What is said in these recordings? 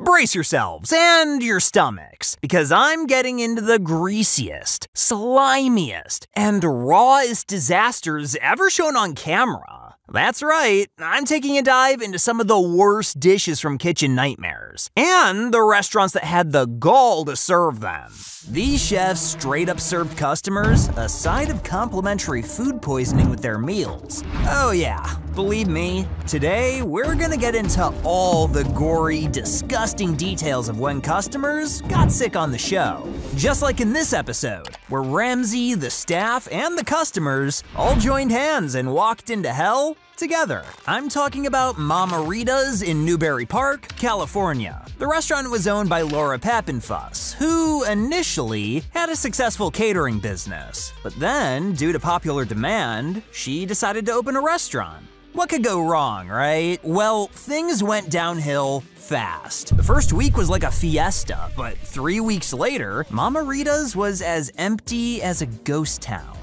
Brace yourselves and your stomachs, because I'm getting into the greasiest, slimiest, and rawest disasters ever shown on camera. That's right, I'm taking a dive into some of the worst dishes from kitchen nightmares, and the restaurants that had the gall to serve them. These chefs straight up served customers a side of complimentary food poisoning with their meals. Oh yeah, believe me, today we're gonna get into all the gory, disgusting details of when customers got sick on the show. Just like in this episode, where Ramsay, the staff, and the customers all joined hands and walked into hell together. I'm talking about Mama Rita's in Newbury Park, California. The restaurant was owned by Laura Pappenfuss, who initially had a successful catering business. But then, due to popular demand, she decided to open a restaurant. What could go wrong, right? Well, things went downhill fast. The first week was like a fiesta, but 3 weeks later, Mama Rita's was as empty as a ghost town.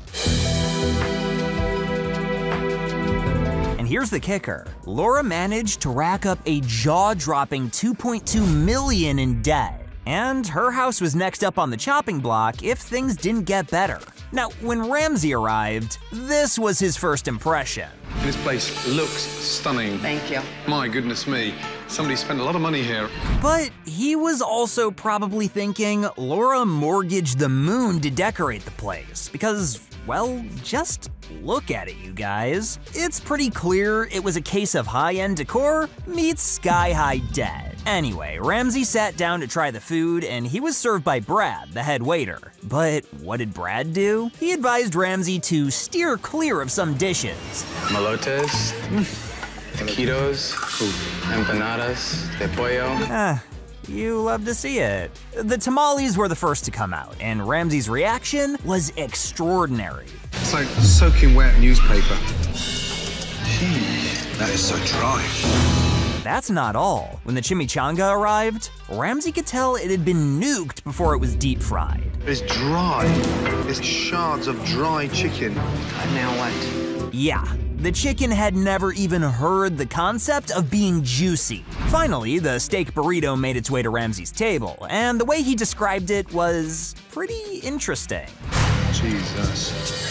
And here's the kicker. Laura managed to rack up a jaw-dropping $2.2 million in debt, and her house was next up on the chopping block if things didn't get better. Now, when Ramsay arrived, this was his first impression. This place looks stunning. Thank you. My goodness me. Somebody spent a lot of money here. But he was also probably thinking Laura mortgaged the moon to decorate the place because, well, just look at it, you guys. It's pretty clear it was a case of high-end decor meets sky-high debt. Anyway, Ramsay sat down to try the food, and he was served by Brad, the head waiter. But what did Brad do? He advised Ramsay to steer clear of some dishes. Molotes, taquitos, empanadas, de pollo. You love to see it. The tamales were the first to come out, and Ramsay's reaction was extraordinary. It's like soaking wet newspaper. Jeez, that is so dry. That's not all. When the chimichanga arrived, Ramsay could tell it had been nuked before it was deep fried. It's dry. It's shards of dry chicken. And now what? Yeah, the chicken had never even heard the concept of being juicy. Finally, the steak burrito made its way to Ramsay's table, and the way he described it was pretty interesting. Jesus,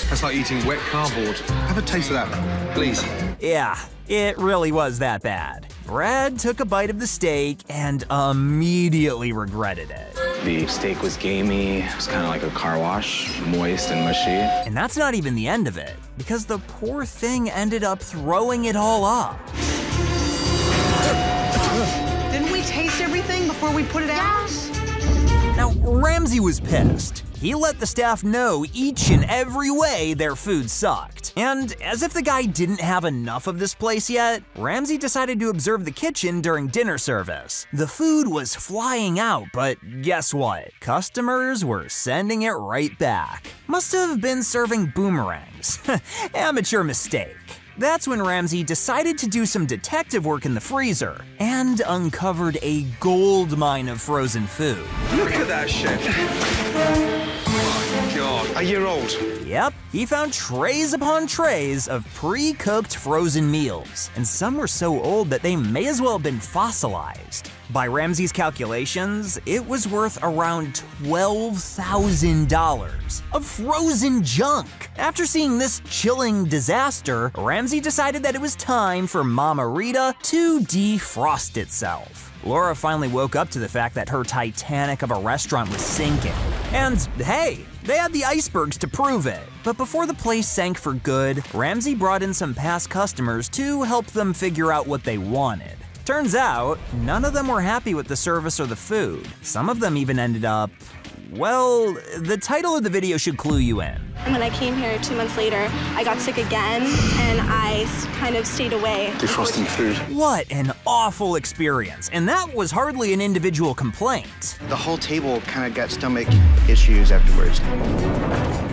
that's like eating wet cardboard. Have a taste of that, please. Yeah, it really was that bad. Brad took a bite of the steak and immediately regretted it. The steak was gamey, it was kind of like a car wash, moist and mushy. And that's not even the end of it, because the poor thing ended up throwing it all up. Didn't we taste everything before we put it out? Now, Ramsay was pissed. He let the staff know each and every way their food sucked. And as if the guy didn't have enough of this place yet, Ramsay decided to observe the kitchen during dinner service. The food was flying out, but guess what? Customers were sending it right back. Must have been serving boomerangs. Amateur mistake. That's when Ramsay decided to do some detective work in the freezer and uncovered a gold mine of frozen food. Look at that shit. Oh my God, a year old. Yep, he found trays upon trays of pre-cooked frozen meals, and some were so old that they may as well have been fossilized. By Ramsay's calculations, it was worth around $12,000 of frozen junk. After seeing this chilling disaster, Ramsay decided that it was time for Mama Rita to defrost itself. Laura finally woke up to the fact that her Titanic of a restaurant was sinking. And hey, they had the icebergs to prove it. But before the place sank for good, Ramsay brought in some past customers to help them figure out what they wanted. Turns out, none of them were happy with the service or the food. Some of them even ended up, well, the title of the video should clue you in. When I came here 2 months later, I got sick again, and I kind of stayed away. Defrosting food. What an awful experience, and that was hardly an individual complaint. The whole table kind of got stomach issues afterwards.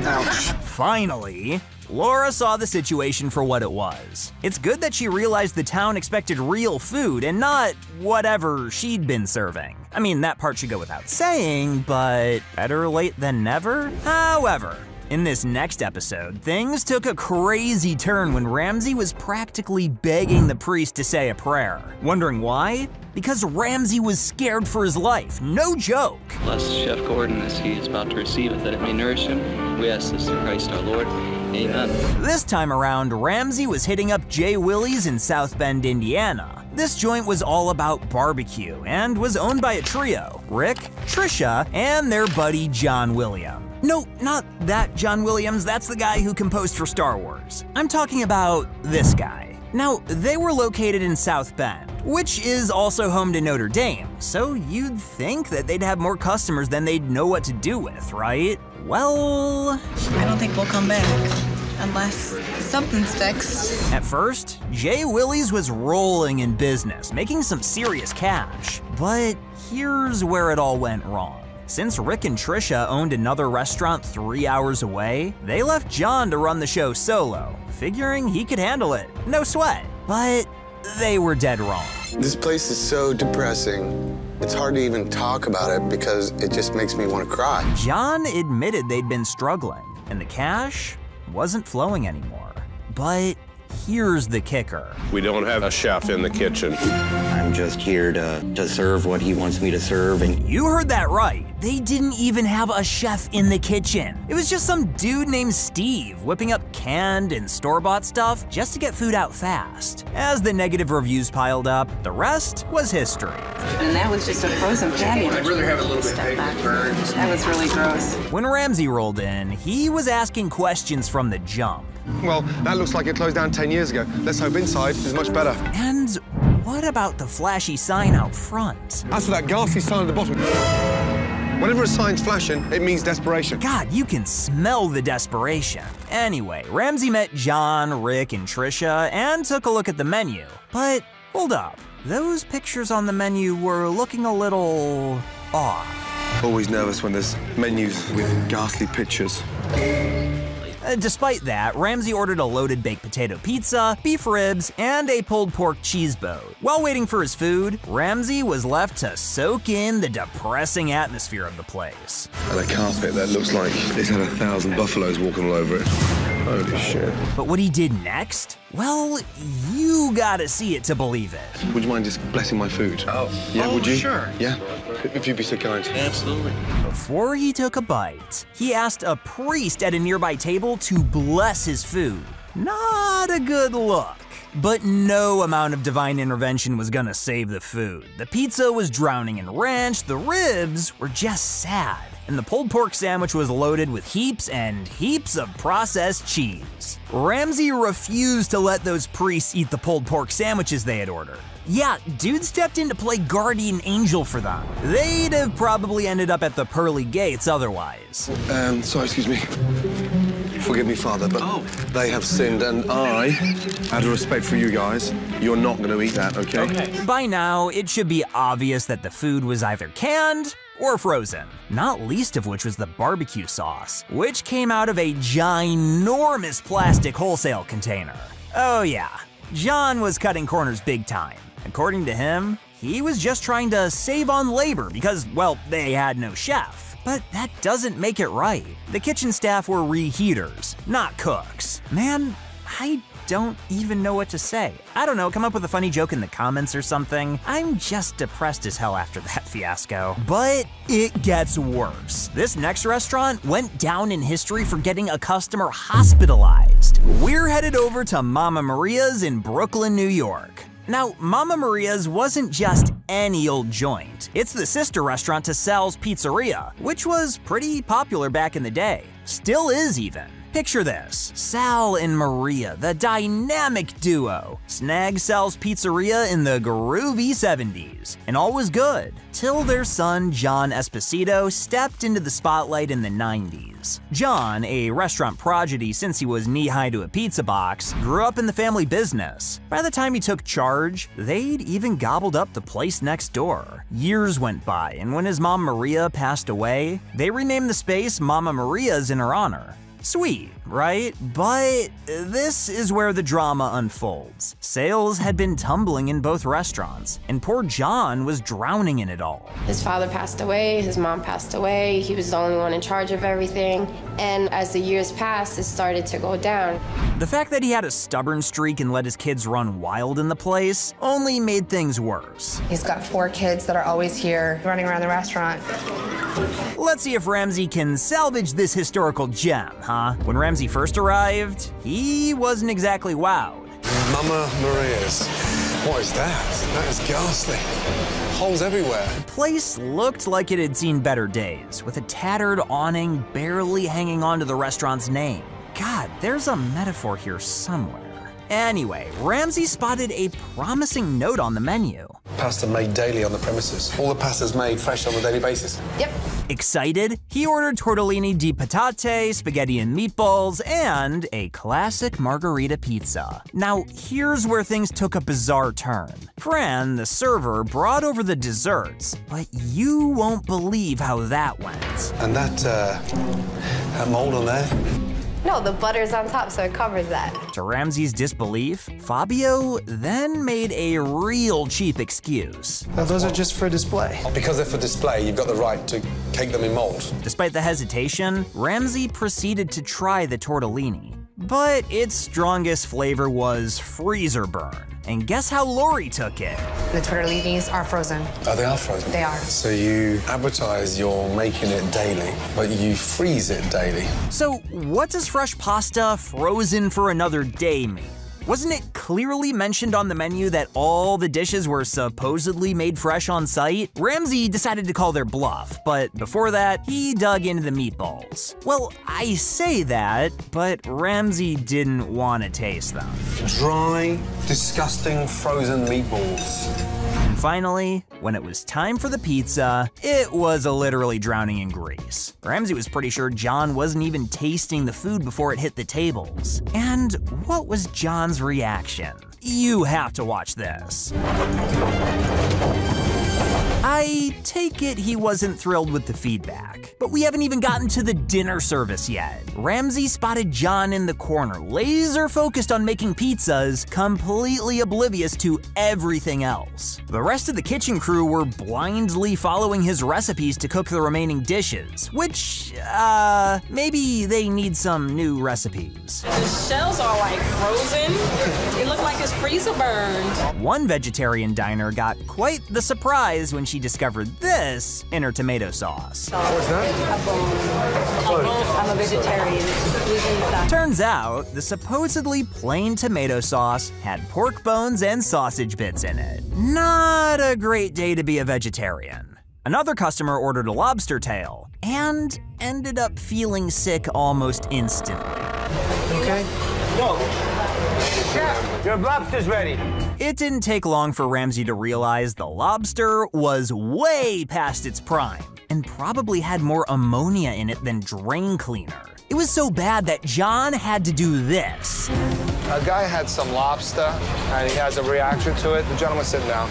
Ouch. Finally, Laura saw the situation for what it was. It's good that she realized the town expected real food and not whatever she'd been serving. I mean, that part should go without saying, but better late than never? However, In this next episode, things took a crazy turn when Ramsey was practically begging the priest to say a prayer. Wondering why? Because Ramsey was scared for his life, no joke. Bless Chef Gordon as he is about to receive it, that it may nourish him. We ask this in Christ our Lord. Amen. This time around, Ramsey was hitting up Jay Willie's in South Bend, Indiana. This joint was all about barbecue and was owned by a trio, Rick, Trisha, and their buddy John Williams. No, not that John Williams, that's the guy who composed for Star Wars. I'm talking about this guy. Now, they were located in South Bend, which is also home to Notre Dame, so you'd think that they'd have more customers than they'd know what to do with, right? Well, I don't think we'll come back. Unless something's fixed. At first, Jay Willie's was rolling in business, making some serious cash. But here's where it all went wrong. Since Rick and Trisha owned another restaurant 3 hours away, they left John to run the show solo, figuring he could handle it, no sweat. But they were dead wrong. This place is so depressing. It's hard to even talk about it because it just makes me want to cry. John admitted they'd been struggling, and the cash wasn't flowing anymore. But here's the kicker. We don't have a chef in the kitchen. I'm just here to serve what he wants me to serve. And you heard that right. They didn't even have a chef in the kitchen. It was just some dude named Steve whipping up canned and store-bought stuff just to get food out fast. As the negative reviews piled up, the rest was history. And that was just a frozen patty. I'd rather have a little bit of burn. That was really gross. When Ramsey rolled in, he was asking questions from the jump. Well, that looks like it closed down 10 years ago. Let's hope inside is much better. And what about the flashy sign out front? As for that ghastly sign at the bottom, whenever a sign's flashing, it means desperation. God, you can smell the desperation. Anyway, Ramsey met John, Rick, and Trisha and took a look at the menu. But hold up, those pictures on the menu were looking a little off. Always nervous when there's menus with ghastly pictures. Despite that, Ramsey ordered a loaded baked potato pizza, beef ribs, and a pulled pork cheese boat. While waiting for his food, Ramsey was left to soak in the depressing atmosphere of the place. And a carpet that looks like it's had 1,000 buffaloes walking all over it. Holy shit. But what he did next? Well, you gotta see it to believe it. Would you mind just blessing my food? Oh, yeah, would you? Sure. Yeah, if you'd be so kind. Absolutely. Before he took a bite, he asked a priest at a nearby table to bless his food. Not a good look. But no amount of divine intervention was gonna save the food. The pizza was drowning in ranch, the ribs were just sad, and the pulled pork sandwich was loaded with heaps and heaps of processed cheese. Ramsey refused to let those priests eat the pulled pork sandwiches they had ordered. Yeah, dude stepped in to play guardian angel for them. They'd have probably ended up at the pearly gates otherwise. Sorry, excuse me. Forgive me, Father, but they have sinned, and I, out of respect for you guys, you're not going to eat that, okay? By now, it should be obvious that the food was either canned or frozen, not least of which was the barbecue sauce, which came out of a ginormous plastic wholesale container. Oh yeah, John was cutting corners big time. According to him, he was just trying to save on labor because, well, they had no chef. But that doesn't make it right. The kitchen staff were reheaters, not cooks. Man, I don't even know what to say. I don't know, come up with a funny joke in the comments or something. I'm just depressed as hell after that fiasco. But it gets worse. This next restaurant went down in history for getting a customer hospitalized. We're headed over to Mama Maria's in Brooklyn, New York. Now, Mama Maria's wasn't just any old joint. It's the sister restaurant to Sal's Pizzeria, which was pretty popular back in the day. Still is, even. Picture this, Sal and Maria, the dynamic duo, snag Sal's Pizzeria in the groovy 70s, and all was good, till their son John Esposito stepped into the spotlight in the 90s. John, a restaurant prodigy since he was knee-high to a pizza box, grew up in the family business. By the time he took charge, they'd even gobbled up the place next door. Years went by, and when his mom Maria passed away, they renamed the space Mama Maria's in her honor. Sweet, right? But this is where the drama unfolds. Sales had been tumbling in both restaurants, and poor John was drowning in it all. His father passed away, his mom passed away, he was the only one in charge of everything, and as the years passed, it started to go down. The fact that he had a stubborn streak and let his kids run wild in the place only made things worse. He's got 4 kids that are always here, running around the restaurant. Let's see if Ramsay can salvage this historical gem, huh? When Ramsay first arrived, he wasn't exactly wowed. Mama Maria's. What is that? That is ghastly. Holes everywhere. The place looked like it had seen better days, with a tattered awning barely hanging on to the restaurant's name. God, there's a metaphor here somewhere. Anyway, Ramsay spotted a promising note on the menu. Pasta made daily on the premises. All the pasta's made fresh on a daily basis. Yep. Excited, he ordered tortellini di patate, spaghetti and meatballs, and a classic margarita pizza. Now, here's where things took a bizarre turn. Fran, the server, brought over the desserts, but you won't believe how that went. And that mold on there? No, the butter's on top, so it covers that. To Ramsay's disbelief, Fabio then made a real cheap excuse. Now, those are just for display. Because they're for display, you've got the right to cake them in mold. Despite the hesitation, Ramsay proceeded to try the tortellini, but its strongest flavor was freezer burn. And guess how Lori took it? The tortellinis are frozen. Oh, they are frozen? They are. So you advertise you're making it daily, but you freeze it daily. So what does fresh pasta frozen for another day mean? Wasn't it clearly mentioned on the menu that all the dishes were supposedly made fresh on site? Ramsay decided to call their bluff, but before that, he dug into the meatballs. Well, I say that, but Ramsay didn't want to taste them. Dry, disgusting, frozen meatballs. And finally, when it was time for the pizza, it was literally drowning in grease. Ramsay was pretty sure John wasn't even tasting the food before it hit the tables. And what was John's reaction? You have to watch this. I take it he wasn't thrilled with the feedback, but we haven't even gotten to the dinner service yet. Ramsay spotted John in the corner, laser focused on making pizzas, completely oblivious to everything else. The rest of the kitchen crew were blindly following his recipes to cook the remaining dishes, which, maybe they need some new recipes. The shells are like frozen. It looked like it's freezer burned. One vegetarian diner got quite the surprise when she discovered this in her tomato sauce. What's that? A bone. A bone. I'm a vegetarian. Turns out, the supposedly plain tomato sauce had pork bones and sausage bits in it. Not a great day to be a vegetarian. Another customer ordered a lobster tail and ended up feeling sick almost instantly. Okay. No. Chef, your lobster's ready. It didn't take long for Ramsay to realize the lobster was way past its prime and probably had more ammonia in it than drain cleaner. It was so bad that John had to do this. A guy had some lobster and he has a reaction to it. The gentleman's sitting down.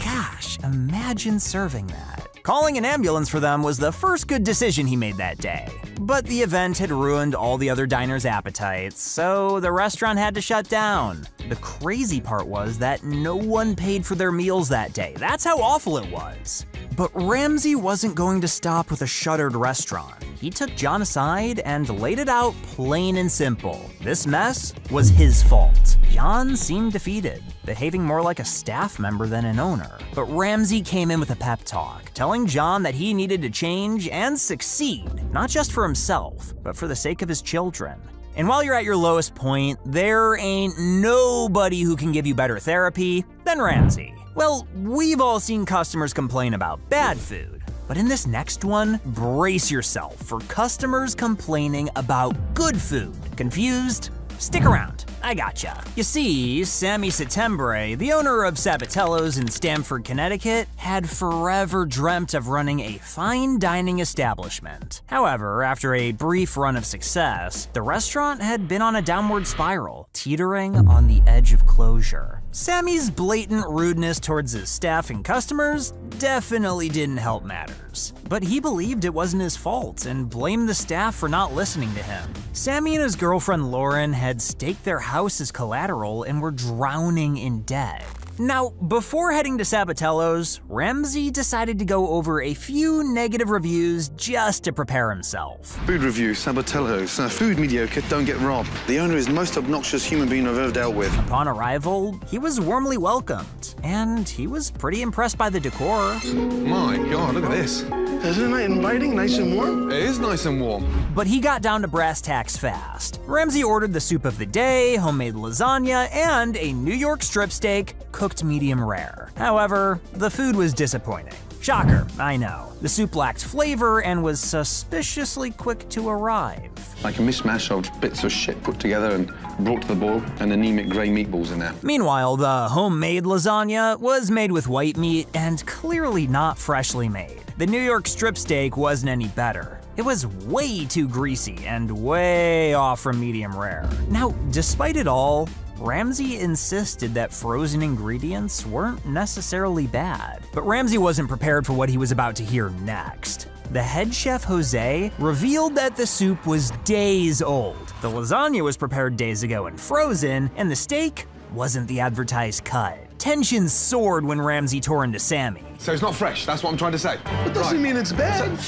Gosh, imagine serving that. Calling an ambulance for them was the first good decision he made that day. But the event had ruined all the other diners' appetites, so the restaurant had to shut down. The crazy part was that no one paid for their meals that day. That's how awful it was. But Ramsay wasn't going to stop with a shuttered restaurant. He took John aside and laid it out plain and simple. This mess was his fault. John seemed defeated, behaving more like a staff member than an owner. But Ramsay came in with a pep talk, telling John that he needed to change and succeed, not just for himself, but for the sake of his children. And while you're at your lowest point, there ain't nobody who can give you better therapy than Ramsay. Well, we've all seen customers complain about bad food, but in this next one, brace yourself for customers complaining about good food. Confused? Stick around, I gotcha. You see, Sammy Settembre, the owner of Sabatello's in Stamford, Connecticut, had forever dreamt of running a fine dining establishment. However, after a brief run of success, the restaurant had been on a downward spiral, teetering on the edge of closure. Sammy's blatant rudeness towards his staff and customers definitely didn't help matters, but he believed it wasn't his fault and blamed the staff for not listening to him. Sammy and his girlfriend Lauren had staked their house as collateral and were drowning in debt. Now, before heading to Sabatello's, Ramsey decided to go over a few negative reviews just to prepare himself. Food review, Sabatello's. Food mediocre, don't get robbed. The owner is most obnoxious human being I've ever dealt with. Upon arrival, he was warmly welcomed, and he was pretty impressed by the decor. My God, look at this. Isn't it inviting, nice and warm? It is nice and warm. But he got down to brass tacks fast. Ramsey ordered the soup of the day, homemade lasagna, and a New York strip steak cooked medium rare. However, the food was disappointing. Shocker, I know. The soup lacked flavor and was suspiciously quick to arrive. Like a mishmash of bits of shit put together and brought to the boil, and anemic gray meatballs in there. Meanwhile, the homemade lasagna was made with white meat and clearly not freshly made. The New York strip steak wasn't any better. It was way too greasy and way off from medium rare. Now, despite it all, Ramsey insisted that frozen ingredients weren't necessarily bad. But Ramsey wasn't prepared for what he was about to hear next. The head chef, Jose, revealed that the soup was days old. The lasagna was prepared days ago and frozen, and the steak wasn't the advertised cut. Tensions soared when Ramsey tore into Sammy. So it's not fresh, that's what I'm trying to say. But doesn't mean it's bad.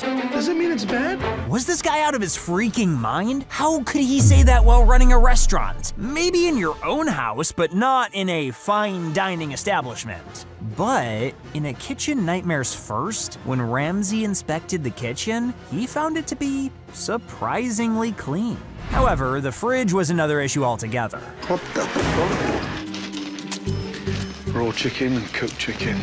Does it mean it's bad? Was this guy out of his freaking mind? How could he say that while running a restaurant? Maybe in your own house, but not in a fine dining establishment. But in A Kitchen Nightmares First, when Ramsey inspected the kitchen, he found it to be surprisingly clean. However, the fridge was another issue altogether. What the fuck? Raw chicken and cooked chicken.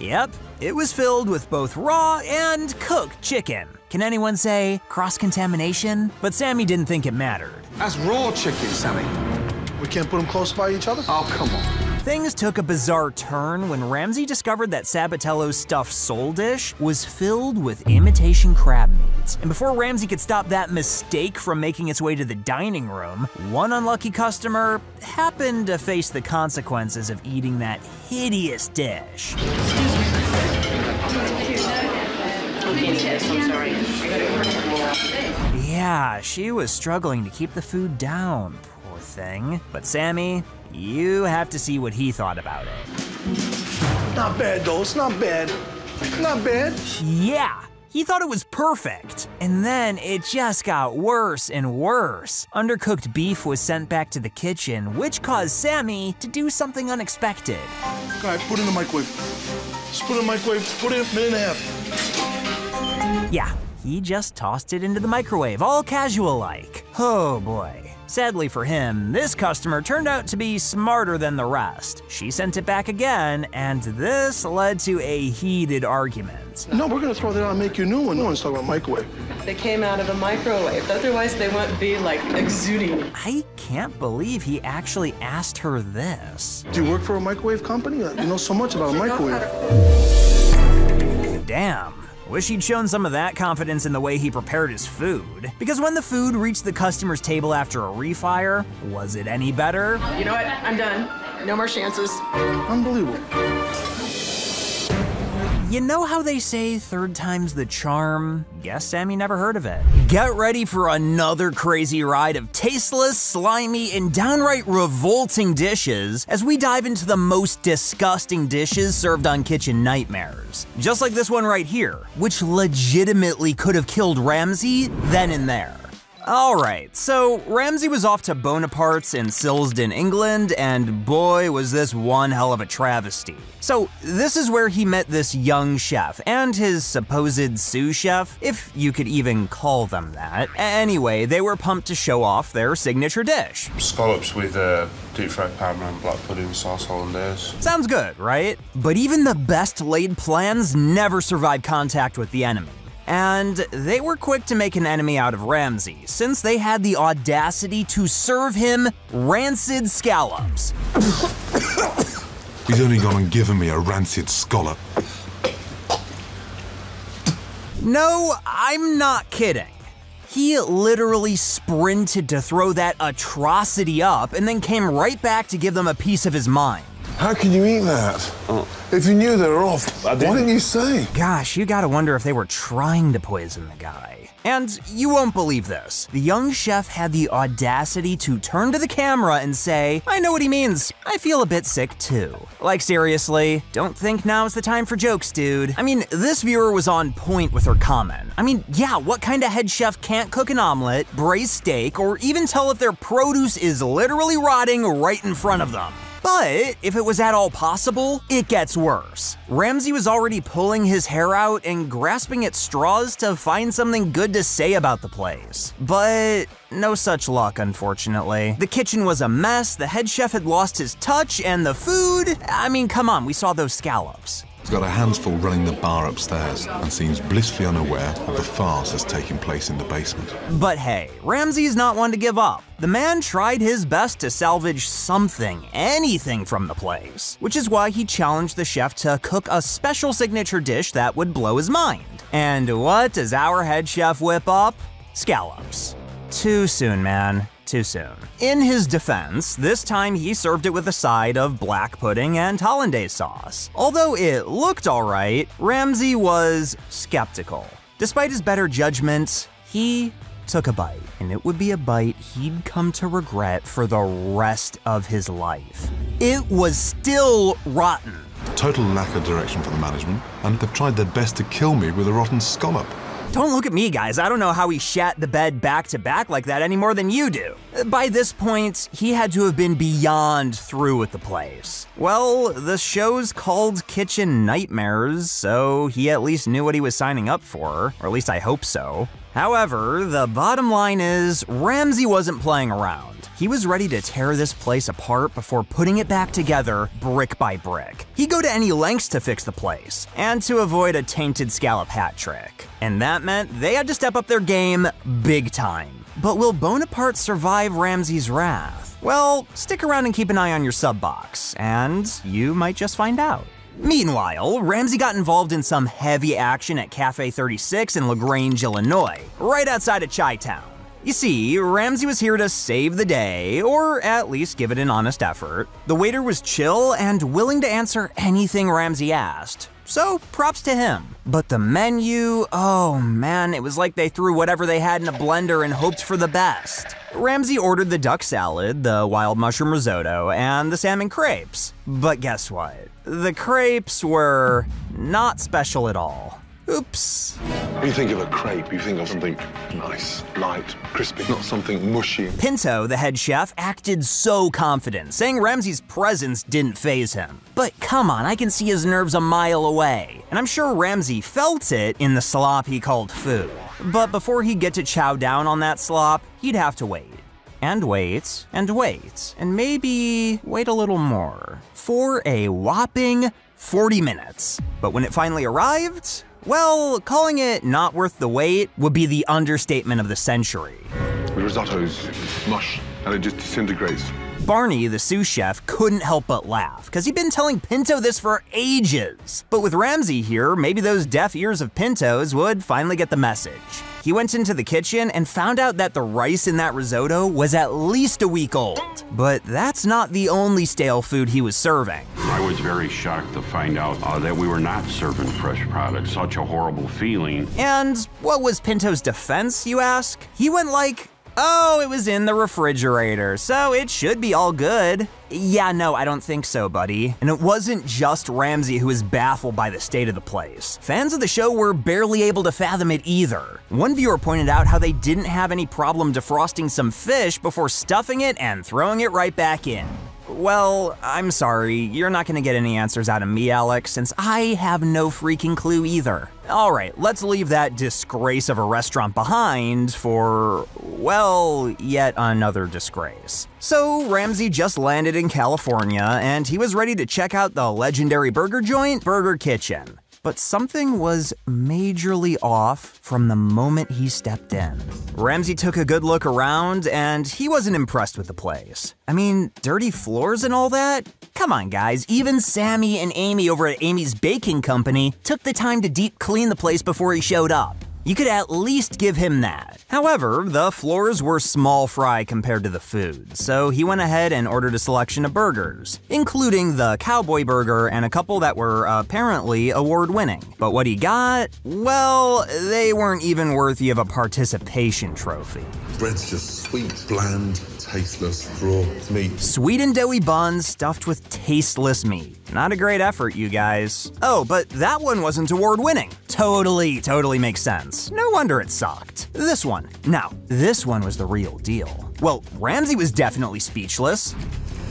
Yep. It was filled with both raw and cooked chicken. Can anyone say cross-contamination? But Sammy didn't think it mattered. That's raw chicken, Sammy. We can't put them close by each other? Oh, come on. Things took a bizarre turn when Ramsey discovered that Sabatello's stuffed sole dish was filled with imitation crab meat. And before Ramsey could stop that mistake from making its way to the dining room, one unlucky customer happened to face the consequences of eating that hideous dish. Yeah, she was struggling to keep the food down, poor thing. But Sammy, you have to see what he thought about it. Not bad though, it's not bad. Not bad. Yeah, he thought it was perfect. And then it just got worse and worse. Undercooked beef was sent back to the kitchen, which caused Sammy to do something unexpected. All right, put it in the microwave. Just put it in the microwave, put it in a minute and a half. Yeah, he just tossed it into the microwave, all casual-like. Oh boy. Sadly for him, this customer turned out to be smarter than the rest. She sent it back again, and this led to a heated argument. No, we're gonna throw that out and make you a new one. No one's talking about microwave. They came out of the microwave, otherwise they wouldn't be, like, exuding. I can't believe he actually asked her this. Do you work for a microwave company? You know so much about a microwave. Damn. Wish he'd shown some of that confidence in the way he prepared his food. Because when the food reached the customer's table after a refire, was it any better? You know what? I'm done. No more chances. Unbelievable. You know how they say third time's the charm? Guess Sammy never heard of it. Get ready for another crazy ride of tasteless, slimy, and downright revolting dishes as we dive into the most disgusting dishes served on Kitchen Nightmares. Just like this one right here, which legitimately could have killed Ramsey then and there. Alright, so Ramsey was off to Bonaparte's in Silsden, England, and boy was this one hell of a travesty. So this is where he met this young chef and his supposed sous chef, if you could even call them that. Anyway, they were pumped to show off their signature dish. Scallops with deep-fried parmesan and black pudding sauce hollandaise. Sounds good, right? But even the best laid plans never survive contact with the enemy. And they were quick to make an enemy out of Ramsey, since they had the audacity to serve him rancid scallops. He's only gone and given me a rancid scallop. No, I'm not kidding. He literally sprinted to throw that atrocity up and then came right back to give them a piece of his mind. How can you eat that? If you knew they were off, why didn't you say? Gosh, you gotta wonder if they were trying to poison the guy. And you won't believe this. The young chef had the audacity to turn to the camera and say, "I know what he means. I feel a bit sick too." Like, seriously, don't think now's the time for jokes, dude. I mean, this viewer was on point with her comment. I mean, yeah, what kind of head chef can't cook an omelet, braise steak, or even tell if their produce is literally rotting right in front of them? But if it was at all possible, it gets worse. Ramsay was already pulling his hair out and grasping at straws to find something good to say about the place. But no such luck, unfortunately. The kitchen was a mess, the head chef had lost his touch, and the food, I mean, come on, we saw those scallops. He's got a handful running the bar upstairs and seems blissfully unaware of the farce that's taking place in the basement. But hey, Ramsay's not one to give up. The man tried his best to salvage something, anything from the place, which is why he challenged the chef to cook a special signature dish that would blow his mind. And what does our head chef whip up? Scallops. Too soon, man. Too soon. In his defense, this time he served it with a side of black pudding and hollandaise sauce. Although it looked alright, Ramsay was skeptical. Despite his better judgment, he took a bite, and it would be a bite he'd come to regret for the rest of his life. It was still rotten. Total lack of direction from the management, and they've tried their best to kill me with a rotten scallop. Don't look at me, guys. I don't know how he shat the bed back to back like that any more than you do. By this point, he had to have been beyond through with the place. Well, the show's called Kitchen Nightmares, so he at least knew what he was signing up for, or at least I hope so. However, the bottom line is, Ramsay wasn't playing around. He was ready to tear this place apart before putting it back together brick by brick. He'd go to any lengths to fix the place, and to avoid a tainted scallop hat trick. And that meant they had to step up their game big time. But will Bonaparte survive Ramsay's wrath? Well, stick around and keep an eye on your sub box, and you might just find out. Meanwhile, Ramsay got involved in some heavy action at Cafe 36 in LaGrange, Illinois, right outside of Chi-Town. You see, Ramsay was here to save the day, or at least give it an honest effort. The waiter was chill and willing to answer anything Ramsay asked, so props to him. But the menu, oh man, it was like they threw whatever they had in a blender and hoped for the best. Ramsay ordered the duck salad, the wild mushroom risotto, and the salmon crepes. But guess what? The crepes were not special at all. Oops. When you think of a crepe, you think of something nice, light, crispy, not something mushy. Pinto, the head chef, acted so confident, saying Ramsay's presence didn't faze him. But come on, I can see his nerves a mile away. And I'm sure Ramsay felt it in the slop he called food. But before he'd get to chow down on that slop, he'd have to wait. And wait, and wait, and maybe wait a little more. For a whopping 40 minutes. But when it finally arrived, well, calling it not worth the wait would be the understatement of the century. The risotto's mush, and it just disintegrates. Barney, the sous chef, couldn't help but laugh, because he'd been telling Pinto this for ages. But with Ramsay here, maybe those deaf ears of Pinto's would finally get the message. He went into the kitchen and found out that the rice in that risotto was at least a week old. But that's not the only stale food he was serving. I was very shocked to find out that we were not serving fresh products. Such a horrible feeling. And what was Pinto's defense, you ask? He went like, "Oh, it was in the refrigerator, so it should be all good." Yeah, no, I don't think so, buddy. And it wasn't just Ramsay who was baffled by the state of the place. Fans of the show were barely able to fathom it either. One viewer pointed out how they didn't have any problem defrosting some fish before stuffing it and throwing it right back in. Well, I'm sorry, you're not gonna get any answers out of me, Alex, since I have no freaking clue either. Alright, let's leave that disgrace of a restaurant behind for, well, yet another disgrace. So Ramsay just landed in California, and he was ready to check out the legendary burger joint, Burger Kitchen. But something was majorly off from the moment he stepped in. Ramsay took a good look around, and he wasn't impressed with the place. I mean, dirty floors and all that? Come on, guys, even Sammy and Amy over at Amy's Baking Company took the time to deep clean the place before he showed up. You could at least give him that. However, the floors were small fry compared to the food, so he went ahead and ordered a selection of burgers, including the cowboy burger and a couple that were apparently award-winning. But what he got, well, they weren't even worthy of a participation trophy. Bread's just sweet, bland, tasteless, raw meat. Sweet and doughy buns stuffed with tasteless meat. Not a great effort, you guys. Oh, but that one wasn't award-winning. Totally makes sense. No wonder it sucked. This one. Now, this one was the real deal. Well, Ramsay was definitely speechless.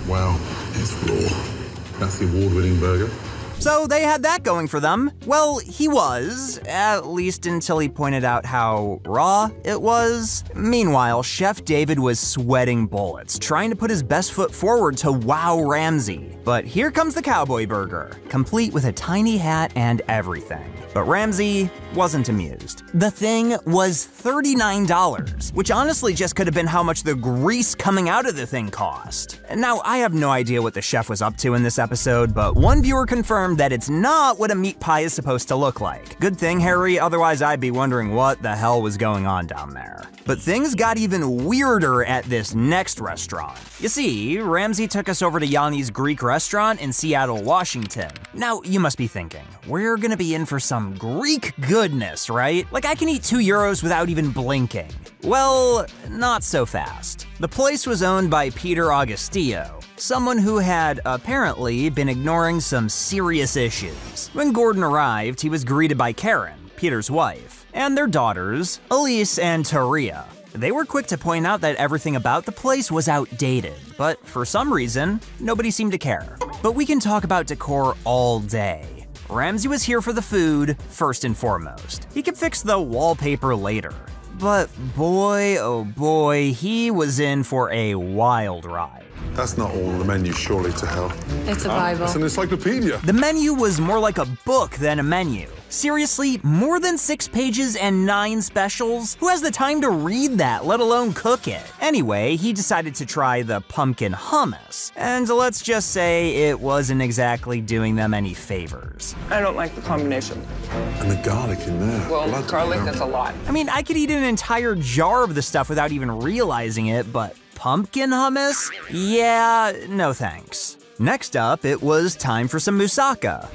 Wow, it's raw. That's the award-winning burger. So they had that going for them. Well, he was, at least until he pointed out how raw it was. Meanwhile, Chef David was sweating bullets, trying to put his best foot forward to wow Ramsay. But here comes the cowboy burger, complete with a tiny hat and everything. But Ramsay wasn't amused. The thing was $39, which honestly just could have been how much the grease coming out of the thing cost. Now, I have no idea what the chef was up to in this episode, but one viewer confirmed that it's not what a meat pie is supposed to look like. Good thing, Harry, otherwise I'd be wondering what the hell was going on down there. But things got even weirder at this next restaurant. You see, Ramsay took us over to Yanni's Greek restaurant in Seattle, Washington. Now, you must be thinking, we're gonna be in for some Greek goodness, right? Like, I can eat €2 without even blinking. Well, not so fast. The place was owned by Peter Augustillo, someone who had apparently been ignoring some serious issues. When Gordon arrived, he was greeted by Karen, Peter's wife, and their daughters, Elise and Taria. They were quick to point out that everything about the place was outdated, but for some reason, nobody seemed to care. But we can talk about decor all day. Ramsay was here for the food, first and foremost. He could fix the wallpaper later. But boy, oh boy, he was in for a wild ride. That's not all the menu, surely to hell. It's a Bible. It's an encyclopedia. The menu was more like a book than a menu. Seriously, more than 6 pages and 9 specials? Who has the time to read that, let alone cook it? Anyway, he decided to try the pumpkin hummus. And let's just say it wasn't exactly doing them any favors. I don't like the combination. And the garlic in there. Well, blood garlic, that's a lot. I mean, I could eat an entire jar of the stuff without even realizing it, but pumpkin hummus? Yeah, no thanks. Next up, it was time for some moussaka.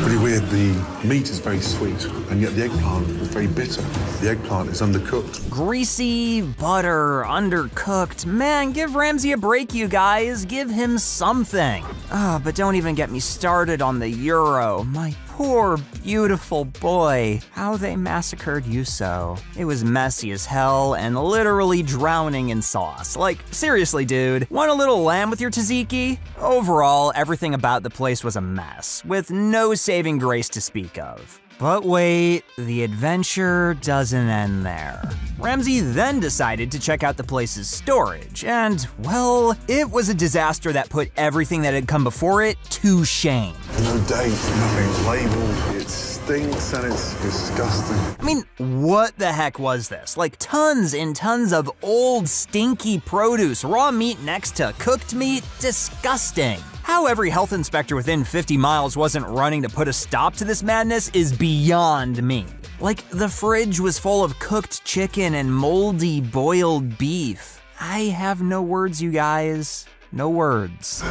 Pretty weird, the meat is very sweet, and yet the eggplant is very bitter. The eggplant is undercooked. Greasy, butter, undercooked. Man, give Ramsay a break, you guys. Give him something. Ah, but don't even get me started on the euro. My poor, beautiful boy. How they massacred you so. It was messy as hell and literally drowning in sauce. Like, seriously, dude, want a little lamb with your tzatziki? Overall, everything about the place was a mess, with no saving grace to speak of. But wait, the adventure doesn't end there. Ramsay then decided to check out the place's storage, and, well, it was a disaster that put everything that had come before it to shame. No date, nothing labeled. It stinks and it's disgusting. I mean, what the heck was this? Like, tons and tons of old, stinky produce, raw meat next to cooked meat, disgusting. How every health inspector within 50 miles wasn't running to put a stop to this madness is beyond me. Like, the fridge was full of cooked chicken and moldy boiled beef. I have no words, you guys. No words.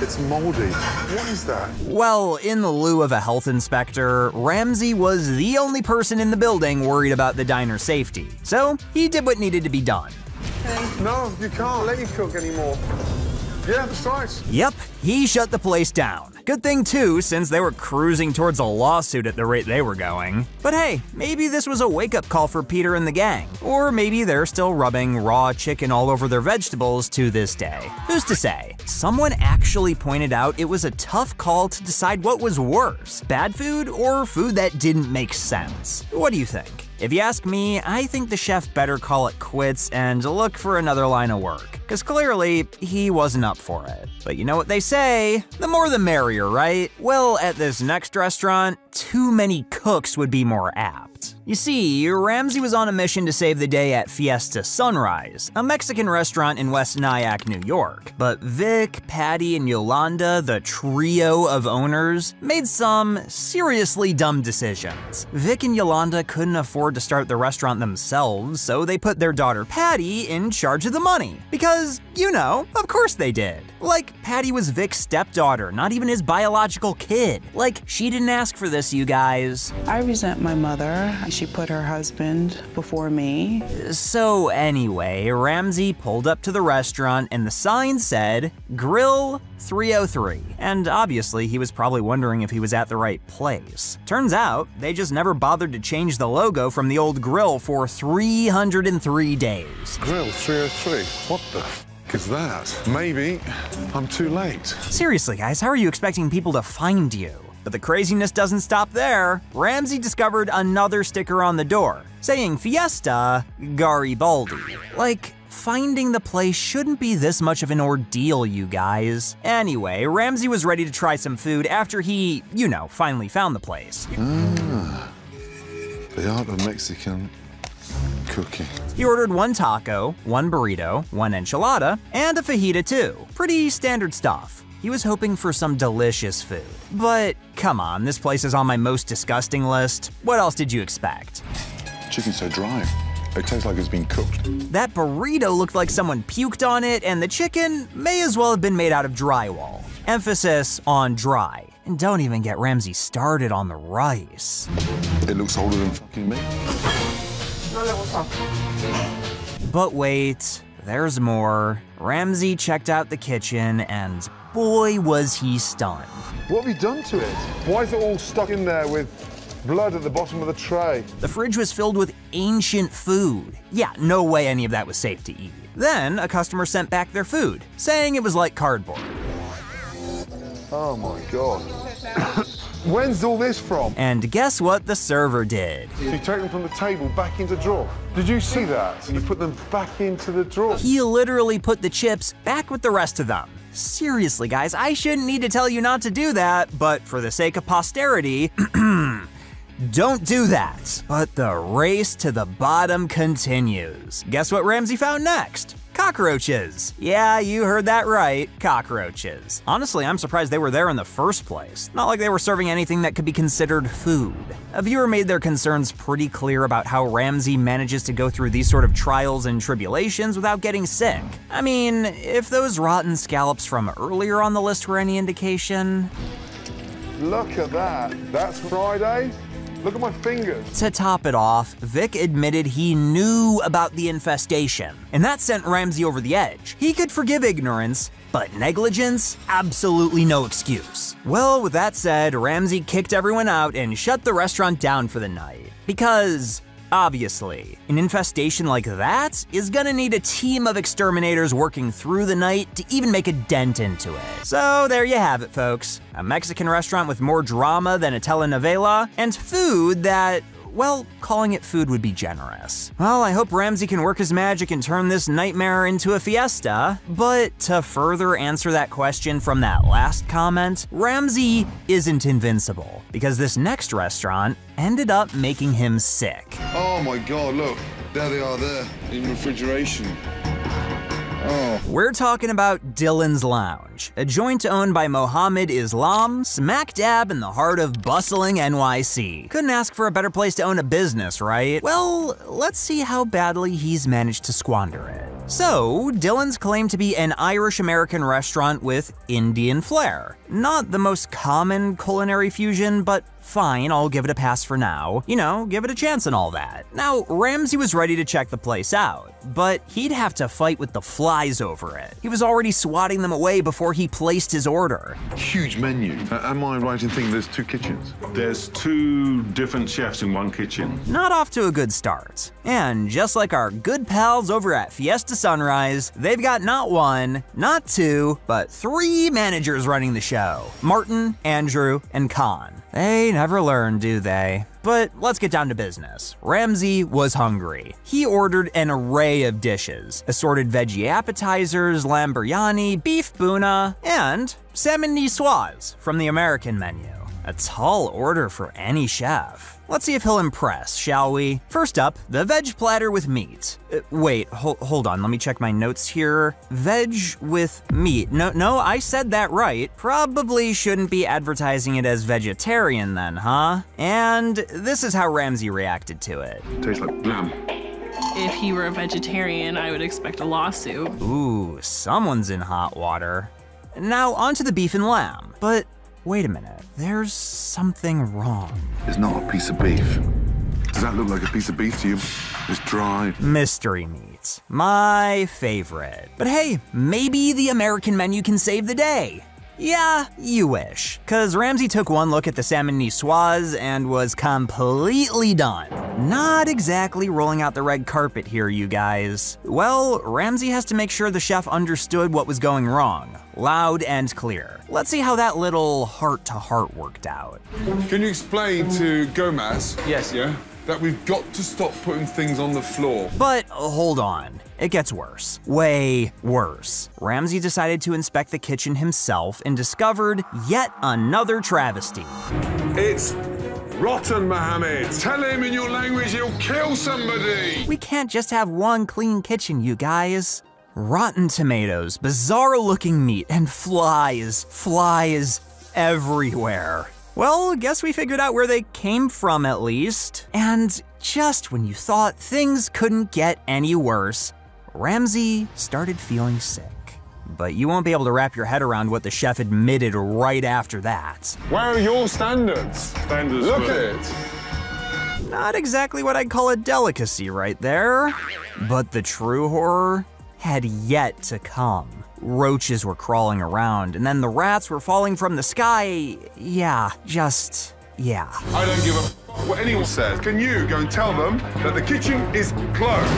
It's moldy. What is that? Well, in the lieu of a health inspector, Ramsay was the only person in the building worried about the diner's safety. So he did what needed to be done. Okay. No, you can't let you cook anymore. Yeah, that's right. Yep, he shut the place down. Good thing too, since they were cruising towards a lawsuit at the rate they were going. But hey, maybe this was a wake-up call for Peter and the gang. Or maybe they're still rubbing raw chicken all over their vegetables to this day. Who's to say? Someone actually pointed out it was a tough call to decide what was worse, bad food or food that didn't make sense. What do you think? If you ask me, I think the chef better call it quits and look for another line of work, because clearly he wasn't up for it. But you know what they say, the more the merrier, right? Well, at this next restaurant, too many cooks would be more apt. You see, Ramsay was on a mission to save the day at Fiesta Sunrise, a Mexican restaurant in West Nyack, New York. But Vic, Patty, and Yolanda, the trio of owners, made some seriously dumb decisions. Vic and Yolanda couldn't afford to start the restaurant themselves, so they put their daughter Patty in charge of the money. Because, you know, of course they did. Like, Patty was Vic's stepdaughter, not even his biological kid. Like, she didn't ask for this, you guys. I resent my mother. She put her husband before me. So anyway, Ramsay pulled up to the restaurant and the sign said, Grill 303. And obviously, he was probably wondering if he was at the right place. Turns out, they just never bothered to change the logo from the old grill for 303 days. Grill 303? What the? Is that? Maybe I'm too late. Seriously, guys, how are you expecting people to find you? But the craziness doesn't stop there. Ramsay discovered another sticker on the door, saying Fiesta Garibaldi. Like, finding the place shouldn't be this much of an ordeal, you guys. Anyway, Ramsay was ready to try some food after he, you know, finally found the place. The art of Mexican cooking. He ordered one taco, one burrito, one enchilada, and a fajita too. Pretty standard stuff. He was hoping for some delicious food. But come on, this place is on my most disgusting list. What else did you expect? Chicken's so dry. It tastes like it's been cooked. That burrito looked like someone puked on it, and the chicken may as well have been made out of drywall. Emphasis on dry. And don't even get Ramsay started on the rice. It looks older than fucking me. But wait, there's more. Ramsay checked out the kitchen and boy was he stunned. What have you done to it? Why is it all stuck in there with blood at the bottom of the tray? The fridge was filled with ancient food. Yeah, no way any of that was safe to eat. Then a customer sent back their food, saying it was like cardboard. Oh my God. When's all this from? And guess what the server did? You take them from the table back into the drawer. Did you see that? You put them back into the drawer. He literally put the chips back with the rest of them. Seriously, guys, I shouldn't need to tell you not to do that, but for the sake of posterity, don't do that. But the race to the bottom continues. Guess what Ramsay found next? Cockroaches. Yeah, you heard that right, cockroaches. Honestly, I'm surprised they were there in the first place. Not like they were serving anything that could be considered food. A viewer made their concerns pretty clear about how Ramsay manages to go through these sort of trials and tribulations without getting sick. I mean, if those rotten scallops from earlier on the list were any indication. Look at that, that's Friday. Look at my fingers. To top it off, Vic admitted he knew about the infestation, and that sent Ramsay over the edge. He could forgive ignorance, but negligence? Absolutely no excuse. Well, with that said, Ramsay kicked everyone out and shut the restaurant down for the night. Because, obviously, an infestation like that is gonna need a team of exterminators working through the night to even make a dent into it. So there you have it, folks. A Mexican restaurant with more drama than a telenovela, and food that, well, calling it food would be generous. Well, I hope Ramsay can work his magic and turn this nightmare into a fiesta. But to further answer that question from that last comment, Ramsay isn't invincible, because this next restaurant ended up making him sick. Oh my God, look, there they are there, in refrigeration. Oh. We're talking about Dylan's Lounge, a joint owned by Mohammed Islam, smack dab in the heart of bustling NYC. Couldn't ask for a better place to own a business, right? Well, let's see how badly he's managed to squander it. So, Dylan's claimed to be an Irish-American restaurant with Indian flair. Not the most common culinary fusion, but fine, I'll give it a pass for now. You know, give it a chance and all that. Now, Ramsay was ready to check the place out, but he'd have to fight with the flies over it. He was already swatting them away before he placed his order. Huge menu. Am I right in thinking there's two kitchens? There's two different chefs in one kitchen. Not off to a good start. And just like our good pals over at Fiesta Sunrise, they've got not one, not two, but three managers running the show. Martin, Andrew, and Con. They never learn, do they? But let's get down to business. Ramsay was hungry. He ordered an array of dishes, assorted veggie appetizers, lamb biryani, beef boona, and salmon niçoise from the American menu. A tall order for any chef. Let's see if he'll impress, shall we? First up, the veg platter with meat. Wait, hold on, let me check my notes here. Veg with meat. No, I said that right. Probably shouldn't be advertising it as vegetarian then, huh? And this is how Ramsay reacted to it. Tastes like lamb. If he were a vegetarian, I would expect a lawsuit. Ooh, someone's in hot water. Now onto the beef and lamb, but wait a minute, there's something wrong. It's not a piece of beef. Does that look like a piece of beef to you? It's dry. Mystery meats, my favorite. But hey, maybe the American menu can save the day. Yeah, you wish. Cause Ramsay took one look at the salmon niçoise and was completely done. Not exactly rolling out the red carpet here, you guys. Well, Ramsay has to make sure the chef understood what was going wrong, loud and clear. Let's see how that little heart-to-heart worked out. Can you explain to Gomez? Yes, yeah. That we've got to stop putting things on the floor. But hold on, it gets worse, way worse. Ramsay decided to inspect the kitchen himself and discovered yet another travesty. It's rotten, Mohammed. Tell him in your language he'll kill somebody. We can't just have one clean kitchen, you guys. Rotten tomatoes, bizarre-looking meat, and flies everywhere. Well, guess we figured out where they came from at least. And just when you thought things couldn't get any worse, Ramsay started feeling sick. But you won't be able to wrap your head around what the chef admitted right after that. Where are your standards? Standards. Look at it. Not exactly what I'd call a delicacy right there. But the true horror had yet to come. Roaches were crawling around, and then the rats were falling from the sky. Yeah. I don't give a f what anyone says. Can you go and tell them that the kitchen is closed?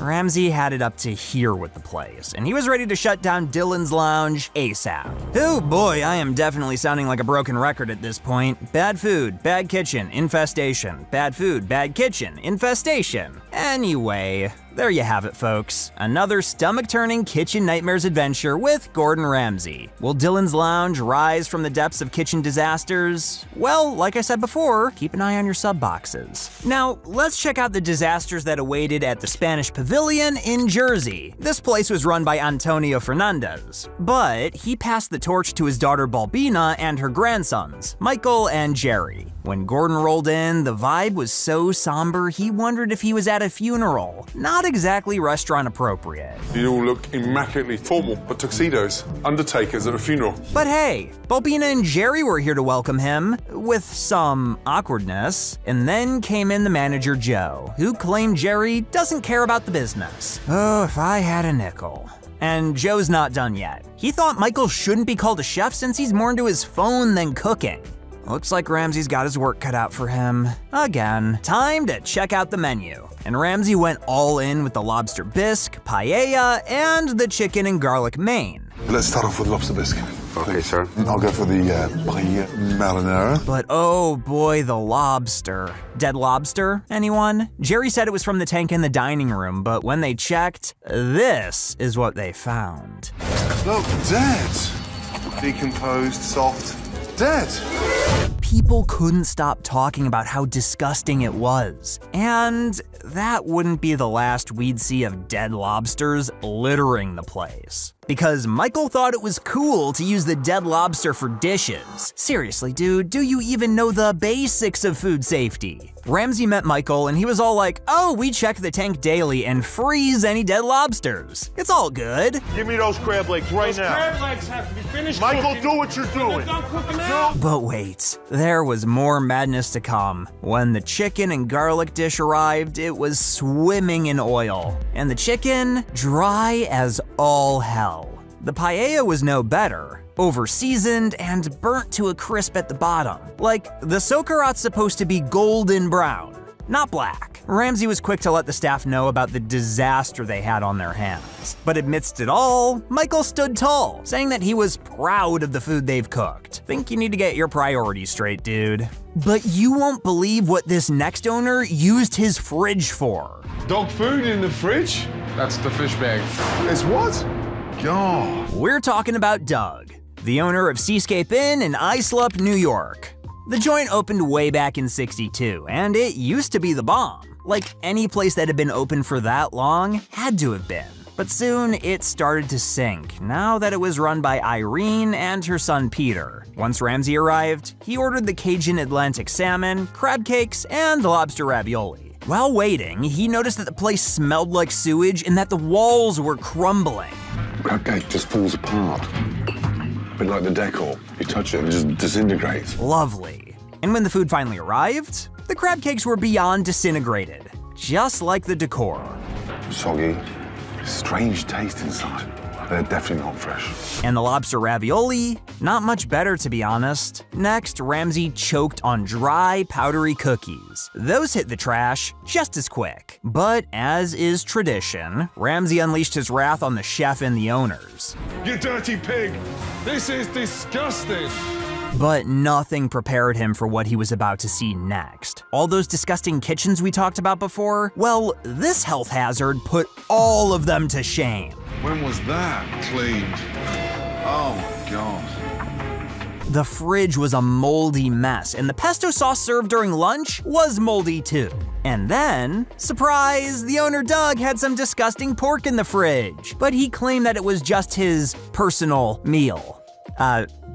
Ramsay had it up to here with the place, and he was ready to shut down Dylan's Lounge ASAP. Oh boy, I am definitely sounding like a broken record at this point. Bad food, bad kitchen, infestation. Bad food, bad kitchen, infestation. Anyway. There you have it, folks. Another stomach-turning kitchen nightmares adventure with Gordon Ramsay. Will Dylan's Lounge rise from the depths of kitchen disasters? Well, like I said before, keep an eye on your sub boxes. Now, let's check out the disasters that awaited at the Spanish Pavilion in Jersey. This place was run by Antonio Fernandez, but he passed the torch to his daughter Balbina and her grandsons, Michael and Jerry. When Gordon rolled in, the vibe was so somber he wondered if he was at a funeral. Not exactly restaurant appropriate. You all look immaculately formal, but tuxedos, undertakers at a funeral. But hey, Balbina and Jerry were here to welcome him, with some awkwardness. And then came in the manager, Joe, who claimed Jerry doesn't care about the business. Oh, if I had a nickel. And Joe's not done yet. He thought Michael shouldn't be called a chef since he's more into his phone than cooking. Looks like Ramsay's got his work cut out for him. Again, time to check out the menu. And Ramsay went all in with the lobster bisque, paella, and the chicken and garlic main. Let's start off with lobster bisque. Okay, sir. I'll go for the paella marinara. But oh boy, the lobster. Dead lobster, anyone? Jerry said it was from the tank in the dining room, but when they checked, this is what they found. Look, dead. Decomposed, soft. Dead. People couldn't stop talking about how disgusting it was. And that wouldn't be the last we'd see of dead lobsters littering the place. Because Michael thought it was cool to use the dead lobster for dishes. Seriously, dude, do you even know the basics of food safety? Ramsay met Michael and he was all like, oh, we check the tank daily and freeze any dead lobsters. It's all good. Give me those crab legs right now. Crab legs have to be finished. Michael, do what you're doing. But wait, there was more madness to come. When the chicken and garlic dish arrived, it was swimming in oil. And the chicken, dry as all hell. The paella was no better, over-seasoned and burnt to a crisp at the bottom. Like, the socarrot's supposed to be golden brown, not black. Ramsay was quick to let the staff know about the disaster they had on their hands. But amidst it all, Michael stood tall, saying that he was proud of the food they've cooked. Think you need to get your priorities straight, dude. But you won't believe what this next owner used his fridge for. Dog food in the fridge? That's the fish bag. It's what? God. We're talking about Doug, the owner of Seascape Inn in Islip, New York. The joint opened way back in '62, and it used to be the bomb. Like, any place that had been open for that long had to have been. But soon it started to sink, now that it was run by Irene and her son Peter. Once Ramsay arrived, he ordered the Cajun Atlantic salmon, crab cakes, and lobster ravioli. While waiting, he noticed that the place smelled like sewage and that the walls were crumbling. Crab cake just falls apart. But like the decor, you touch it and it just disintegrates. Lovely. And when the food finally arrived, the crab cakes were beyond disintegrated, just like the decor. Soggy, strange taste inside. They're definitely not fresh. And the lobster ravioli? Not much better, to be honest. Next, Ramsay choked on dry, powdery cookies. Those hit the trash just as quick. But as is tradition, Ramsay unleashed his wrath on the chef and the owners. You dirty pig! This is disgusting! But nothing prepared him for what he was about to see next. All those disgusting kitchens we talked about before? Well, this health hazard put all of them to shame. When was that cleaned? Oh my God. The fridge was a moldy mess, and the pesto sauce served during lunch was moldy too. And then, surprise, the owner Doug had some disgusting pork in the fridge, but he claimed that it was just his personal meal.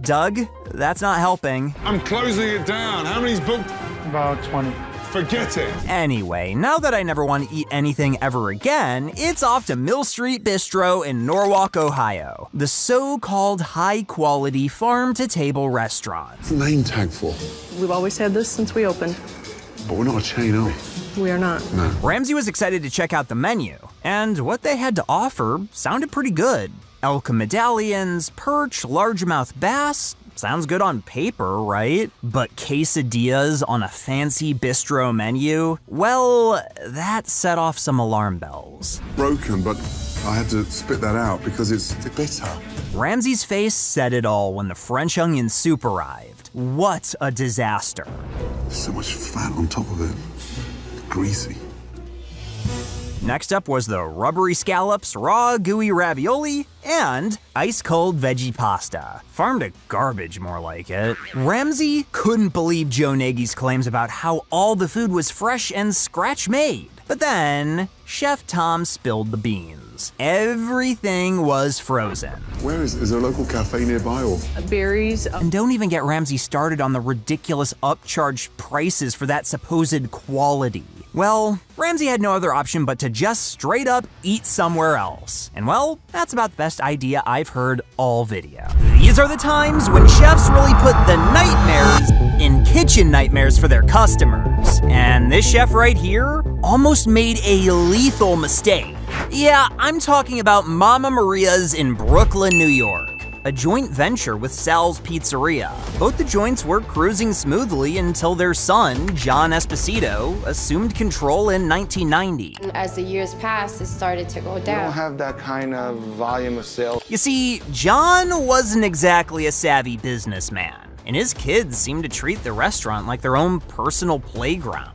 Doug, that's not helping. I'm closing it down. How many's booked? About 20. Forget it. Anyway, now that I never want to eat anything ever again, it's off to Mill Street Bistro in Norwalk, Ohio. The so-called high-quality farm-to-table restaurant. What's the name tag for? We've always had this since we opened. But we're not a chain, are we? We are not. No. Ramsay was excited to check out the menu, and what they had to offer sounded pretty good. Elk medallions, perch, largemouth bass. Sounds good on paper, right? But quesadillas on a fancy bistro menu? Well, that set off some alarm bells. Broken, but I had to spit that out because it's bitter. Ramsay's face said it all when the French onion soup arrived. What a disaster. There's so much fat on top of it. Greasy. Next up was the rubbery scallops, raw gooey ravioli, and ice-cold veggie pasta. Farm to garbage, more like it. Ramsay couldn't believe Joe Nagy's claims about how all the food was fresh and scratch-made. But then, Chef Tom spilled the beans. Everything was frozen. Where is there a local cafe nearby or? Berries. And don't even get Ramsay started on the ridiculous upcharged prices for that supposed quality. Well, Ramsay had no other option but to just straight up eat somewhere else. And well, that's about the best idea I've heard all video. These are the times when chefs really put the nightmares in kitchen nightmares for their customers. And this chef right here almost made a lethal mistake. Yeah, I'm talking about Mama Maria's in Brooklyn, New York. A joint venture with Sal's Pizzeria. Both the joints were cruising smoothly until their son, John Esposito, assumed control in 1990. As the years passed, it started to go down. We don't have that kind of volume of sales. You see, John wasn't exactly a savvy businessman, and his kids seemed to treat the restaurant like their own personal playground.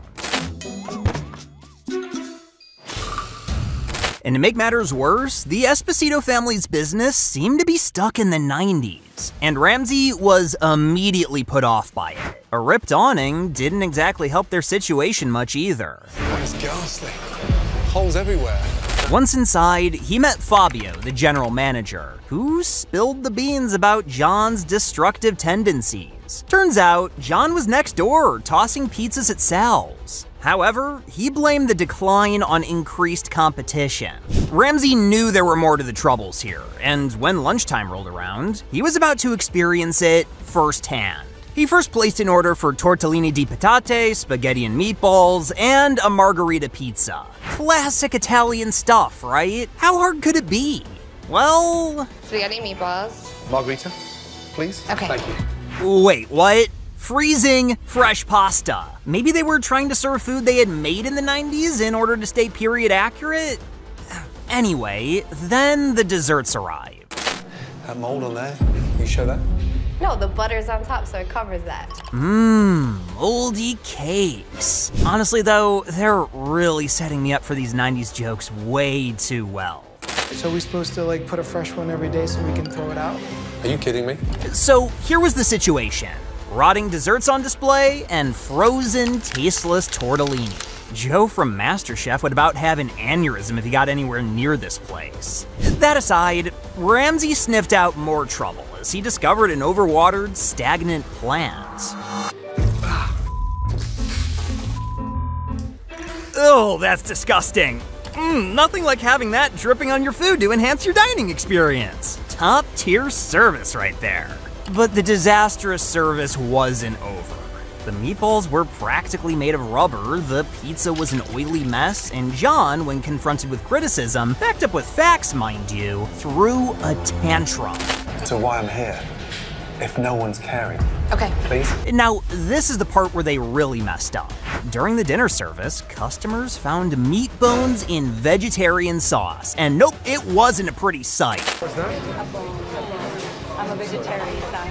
And to make matters worse, the Esposito family's business seemed to be stuck in the 90s, and Ramsay was immediately put off by it. A ripped awning didn't exactly help their situation much either. That is ghastly. Holes everywhere. Once inside, he met Fabio, the general manager, who spilled the beans about John's destructive tendencies. Turns out, John was next door tossing pizzas at Sal's. However, he blamed the decline on increased competition. Ramsay knew there were more to the troubles here, and when lunchtime rolled around, he was about to experience it firsthand. He first placed an order for tortellini di patate, spaghetti and meatballs, and a margherita pizza. Classic Italian stuff, right? How hard could it be? Well… Spaghetti and meatballs. Margherita, please. Okay. Thank you. Wait, what? Freezing fresh pasta. Maybe they were trying to serve food they had made in the 90s in order to stay period accurate? Anyway, then the desserts arrived. That mold on there, can you show that? No, the butter's on top, so it covers that. Moldy cakes. Honestly though, they're really setting me up for these 90s jokes way too well. So we're supposed to like put a fresh one every day so we can throw it out? Are you kidding me? So here was the situation. rotting desserts on display, and frozen, tasteless tortellini. Joe from MasterChef would about have an aneurysm if he got anywhere near this place. That aside, Ramsay sniffed out more trouble as he discovered an overwatered, stagnant plant. Ugh, that's disgusting. Nothing like having that dripping on your food to enhance your dining experience. Top-tier service right there. But the disastrous service wasn't over. The meatballs were practically made of rubber, the pizza was an oily mess, and John, when confronted with criticism, backed up with facts, mind you, threw a tantrum. So why I'm here, if no one's caring. Okay. Please? Now, this is the part where they really messed up. During the dinner service, customers found meat bones in vegetarian sauce, and nope, it wasn't a pretty sight. What's that? I'm a vegetarian sauce.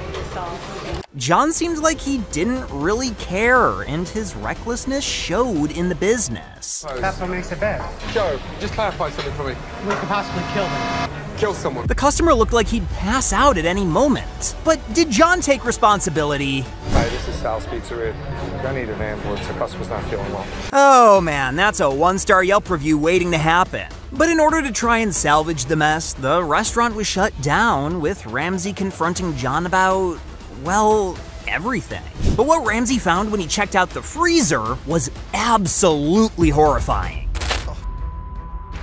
John seemed like he didn't really care, and his recklessness showed in the business. That's what makes it bad. Joe, just clarify something for me. We could possibly kill them. Kill someone. The customer looked like he'd pass out at any moment. But did John take responsibility? Hi, this is Sal's Pizzeria. I need an ambulance. The customer's not feeling well. Oh man, that's a one-star Yelp review waiting to happen. But in order to try and salvage the mess, the restaurant was shut down, with Ramsay confronting John about, well, everything. But what Ramsay found when he checked out the freezer was absolutely horrifying. Oh,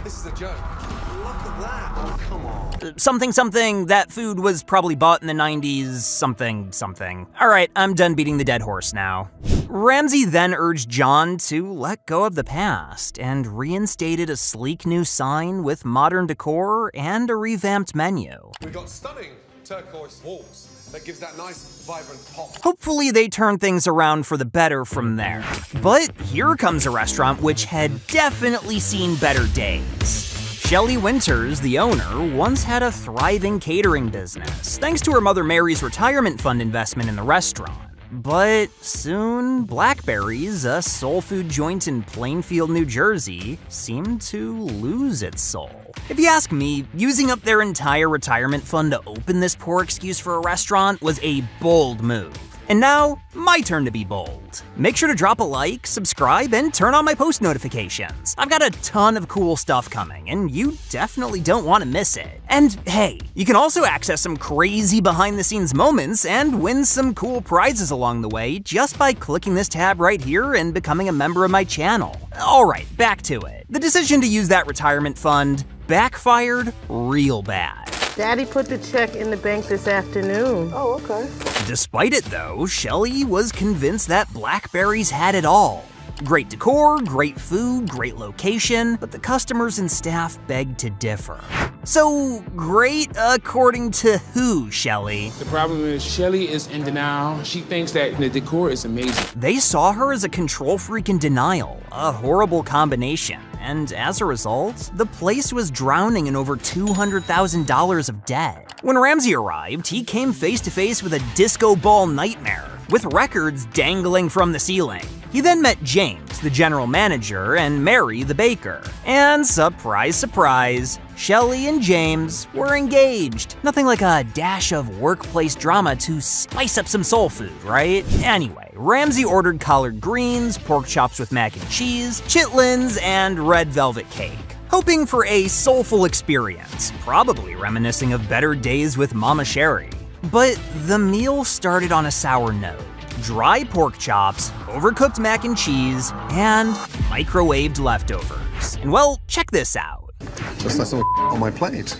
this is a joke. Look at that. Oh, come on. Something, something, that food was probably bought in the 90s, something, something. All right, I'm done beating the dead horse now. Ramsay then urged John to let go of the past and reinstated a sleek new sign with modern decor and a revamped menu. We got stunning turquoise walls. That gives that nice, vibrant pop. Hopefully they turn things around for the better from there. But here comes a restaurant which had definitely seen better days. Shelley Winters, the owner, once had a thriving catering business, thanks to her mother Mary's retirement fund investment in the restaurant. But soon, Blackberry's, a soul food joint in Plainfield, New Jersey, seemed to lose its soul. If you ask me, using up their entire retirement fund to open this poor excuse for a restaurant was a bold move. And now, my turn to be bold. Make sure to drop a like, subscribe, and turn on my post notifications. I've got a ton of cool stuff coming, and you definitely don't want to miss it. And hey, you can also access some crazy behind-the-scenes moments and win some cool prizes along the way just by clicking this tab right here and becoming a member of my channel. All right, back to it. The decision to use that retirement fund backfired real bad. Daddy put the check in the bank this afternoon. Oh, okay. Despite it though, Shelley was convinced that Blackberry's had it all. Great decor, great food, great location, but the customers and staff begged to differ. So, great according to who, Shelley? The problem is Shelley is in denial. She thinks that the decor is amazing. They saw her as a control freak in denial, a horrible combination. And as a result, the place was drowning in over $200,000 of debt. When Ramsay arrived, he came face to face with a disco ball nightmare, with records dangling from the ceiling. He then met James, the general manager, and Mary, the baker. And surprise, surprise, Shelley and James were engaged. Nothing like a dash of workplace drama to spice up some soul food, right? Anyway, Ramsay ordered collard greens, pork chops with mac and cheese, chitlins, and red velvet cake, hoping for a soulful experience, probably reminiscing of better days with Mama Sherry. But the meal started on a sour note. Dry pork chops, overcooked mac and cheese, and microwaved leftovers. And well, check this out. Just like some on my plate.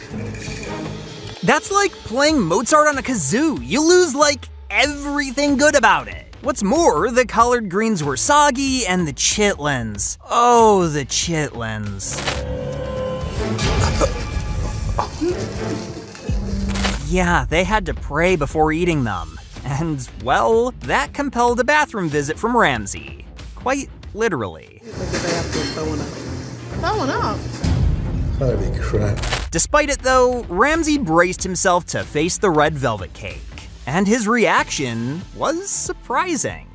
That's like playing Mozart on a kazoo. You lose like everything good about it. What's more, the collard greens were soggy and the chitlins. Oh, the chitlins. Yeah, they had to pray before eating them. And, well, that compelled a bathroom visit from Ramsay. Quite literally. Throwing up. Throwing up? Holy crap. Despite it, though, Ramsay braced himself to face the red velvet cake. And his reaction was surprising.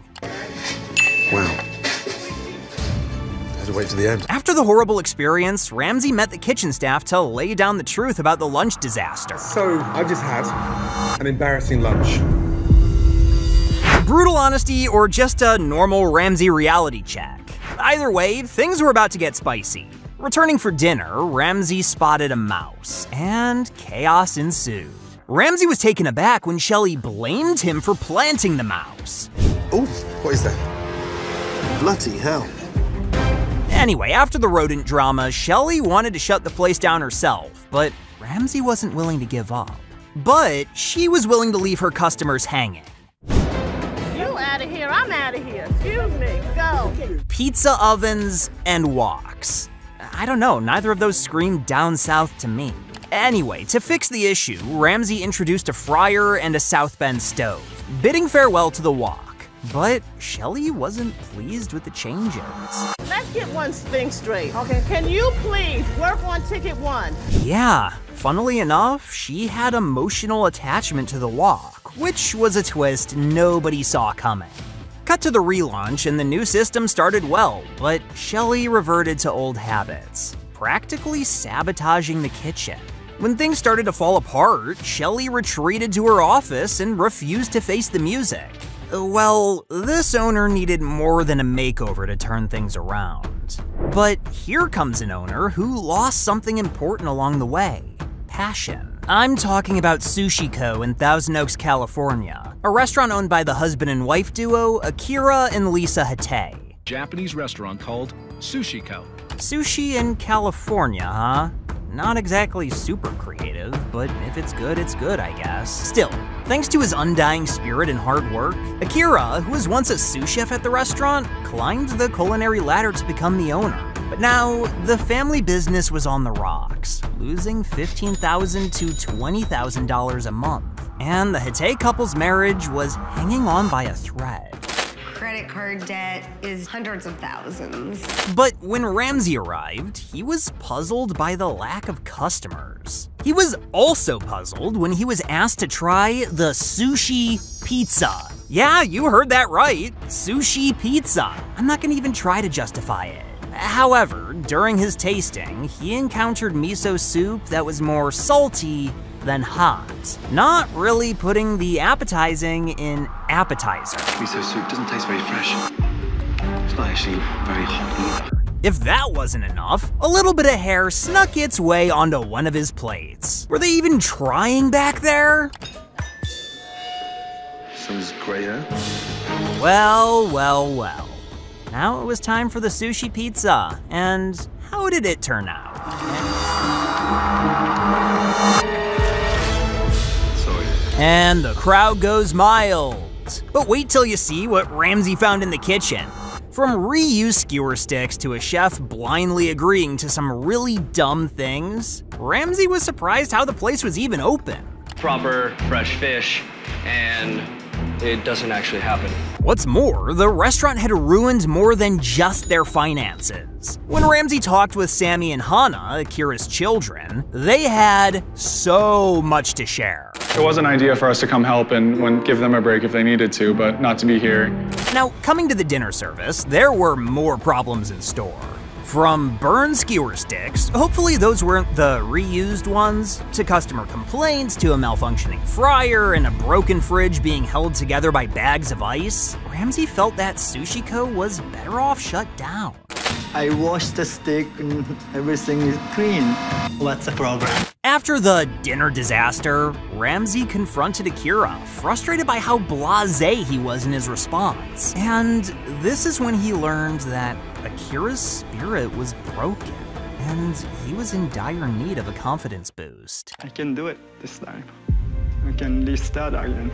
Wow. To wait to the end. After the horrible experience, Ramsay met the kitchen staff to lay down the truth about the lunch disaster. So, I just had an embarrassing lunch. brutal honesty or just a normal Ramsay reality check. Either way, things were about to get spicy. Returning for dinner, Ramsay spotted a mouse, and chaos ensued. Ramsay was taken aback when Shelly blamed him for planting the mouse. Oh, what is that? Bloody hell. Anyway, after the rodent drama, Shelly wanted to shut the place down herself, but Ramsay wasn't willing to give up. But she was willing to leave her customers hanging. You out of here, I'm out of here, excuse me, go. Pizza ovens and walks. I don't know, neither of those screamed down south to me. Anyway, to fix the issue, Ramsay introduced a fryer and a South Bend stove, bidding farewell to the walk. But Shelly wasn't pleased with the changes. Let's get one thing straight, okay? Can you please work on ticket one? Yeah, funnily enough, she had emotional attachment to the walk, which was a twist nobody saw coming. Cut to the relaunch and the new system started well, but Shelly reverted to old habits, practically sabotaging the kitchen. When things started to fall apart, Shelly retreated to her office and refused to face the music. Well, this owner needed more than a makeover to turn things around. But here comes an owner who lost something important along the way, passion. I'm talking about Sushi Co. in Thousand Oaks, California, a restaurant owned by the husband and wife duo Akira and Lisa Hatay. Japanese restaurant called Sushi Co. Sushi in California, huh? Not exactly super creative, but if it's good, I guess. Still, thanks to his undying spirit and hard work, Akira, who was once a sous chef at the restaurant, climbed the culinary ladder to become the owner. But now, the family business was on the rocks, losing $15,000 to $20,000 a month. And the Hatay couple's marriage was hanging on by a thread. Credit card debt is hundreds of thousands. But when Ramsay arrived, he was puzzled by the lack of customers. He was also puzzled when he was asked to try the sushi pizza. Yeah, you heard that right, sushi pizza. I'm not gonna even try to justify it. However, during his tasting, he encountered miso soup that was more salty than hot, not really putting the appetizing in appetizer. Miso soup doesn't taste very fresh. It's not actually very hot either. If that wasn't enough, a little bit of hair snuck its way onto one of his plates. Were they even trying back there? Some's gray hair. Well, well, well. Now it was time for the sushi pizza, and how did it turn out? And the crowd goes mild. But wait till you see what Ramsay found in the kitchen. From reused skewer sticks to a chef blindly agreeing to some really dumb things, Ramsay was surprised how the place was even open. Proper fresh fish, and it doesn't actually happen. What's more, the restaurant had ruined more than just their finances. When Ramsay talked with Sammy and Hannah, Akira's children, they had so much to share. It was an idea for us to come help and give them a break if they needed to, but not to be here. Now, coming to the dinner service, there were more problems in store. From burned skewer sticks, hopefully those weren't the reused ones, to customer complaints, to a malfunctioning fryer and a broken fridge being held together by bags of ice, Ramsay felt that Sushi Co. was better off shut down. I washed the steak and everything is clean. What's the problem? After the dinner disaster, Ramsay confronted Akira, frustrated by how blasé he was in his response. And this is when he learned that Akira's spirit was broken, and he was in dire need of a confidence boost. I can do it this time. I can leave that island.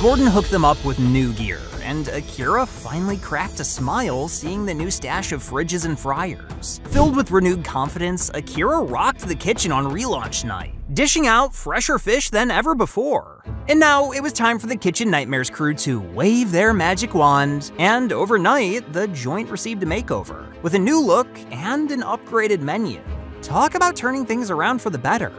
Gordon hooked them up with new gear, and Akira finally cracked a smile seeing the new stash of fridges and fryers. Filled with renewed confidence, Akira rocked the kitchen on relaunch night, dishing out fresher fish than ever before. And now it was time for the Kitchen Nightmares crew to wave their magic wand, and overnight, the joint received a makeover, with a new look and an upgraded menu. Talk about turning things around for the better.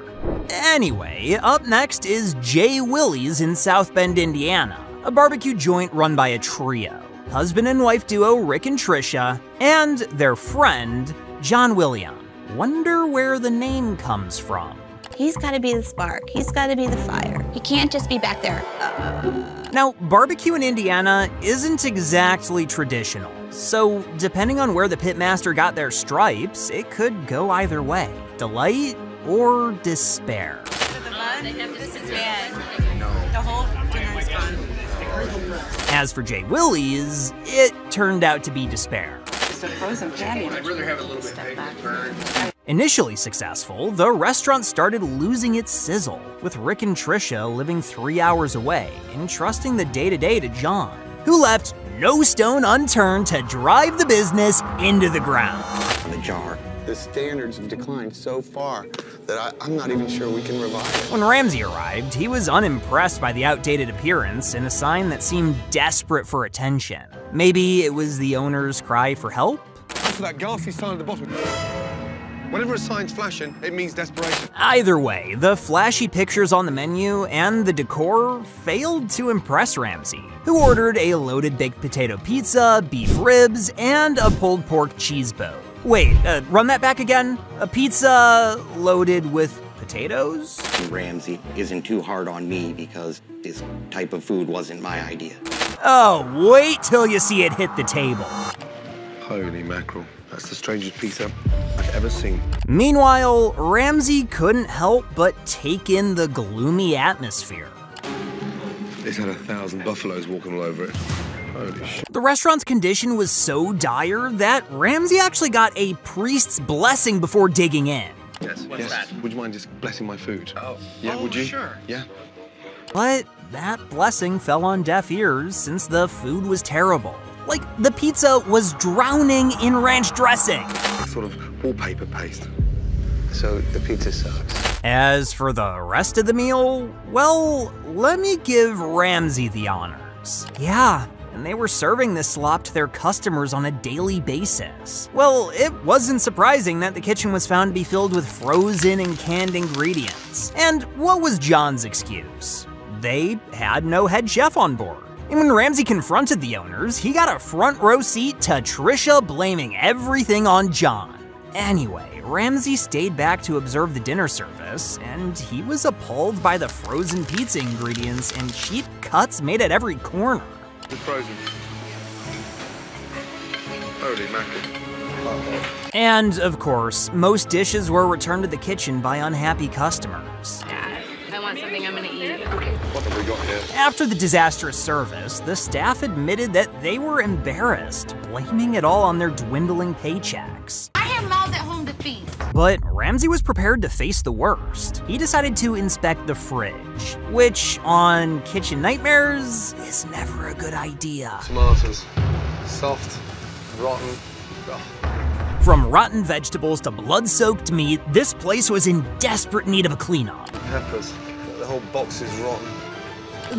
Anyway, up next is Jay Willie's in South Bend, Indiana, a barbecue joint run by a trio, husband and wife duo Rick and Trisha, and their friend, John Williams. Wonder where the name comes from. He's gotta be the spark, he's gotta be the fire. He can't just be back there. Now, barbecue in Indiana isn't exactly traditional, so depending on where the pitmaster got their stripes, it could go either way, delight or despair. As for Jay Willie's, it turned out to be despair. Initially successful, the restaurant started losing its sizzle, with Rick and Trisha living 3 hours away and trusting the day-to-day to John, who left no stone unturned to drive the business into the ground. The jar. The standards have declined so far that I'm not even sure we can revive it. When Ramsay arrived, he was unimpressed by the outdated appearance and a sign that seemed desperate for attention. Maybe it was the owner's cry for help? After that ghastly sign at the bottom. Whenever a sign's flashing, it means desperation. Either way, the flashy pictures on the menu and the decor failed to impress Ramsay, who ordered a loaded baked potato pizza, beef ribs, and a pulled pork cheese boat. Wait, run that back again? A pizza loaded with potatoes? Ramsay isn't too hard on me because this type of food wasn't my idea. Oh, wait till you see it hit the table. Holy mackerel, that's the strangest pizza I've ever seen. Meanwhile, Ramsay couldn't help but take in the gloomy atmosphere. It's had 1,000 buffaloes walking all over it. The restaurant's condition was so dire that Ramsay actually got a priest's blessing before digging in. Yes, what's that? Would you mind just blessing my food? Oh, yeah, would you? Sure. Yeah. But that blessing fell on deaf ears since the food was terrible. Like, the pizza was drowning in ranch dressing. It's sort of wallpaper paste. So the pizza sucks. As for the rest of the meal, well, let me give Ramsay the honors. Yeah. And they were serving this slop to their customers on a daily basis. Well, it wasn't surprising that the kitchen was found to be filled with frozen and canned ingredients. And what was John's excuse? They had no head chef on board. And when Ramsay confronted the owners, he got a front row seat to Trisha blaming everything on John. Anyway, Ramsay stayed back to observe the dinner service, and he was appalled by the frozen pizza ingredients and cheap cuts made at every corner. Frozen. Holy mackerel. And of course, most dishes were returned to the kitchen by unhappy customers. I want something I'm gonna eat. Okay. What have we got here? After the disastrous service, the staff admitted that they were embarrassed, blaming it all on their dwindling paychecks. I have laws at home to feed. But Ramsay was prepared to face the worst. He decided to inspect the fridge, which on Kitchen Nightmares is never a good idea. Tomatoes, soft, rotten. Oh. From rotten vegetables to blood-soaked meat, this place was in desperate need of a cleanup. Peppers, the whole box is rotten.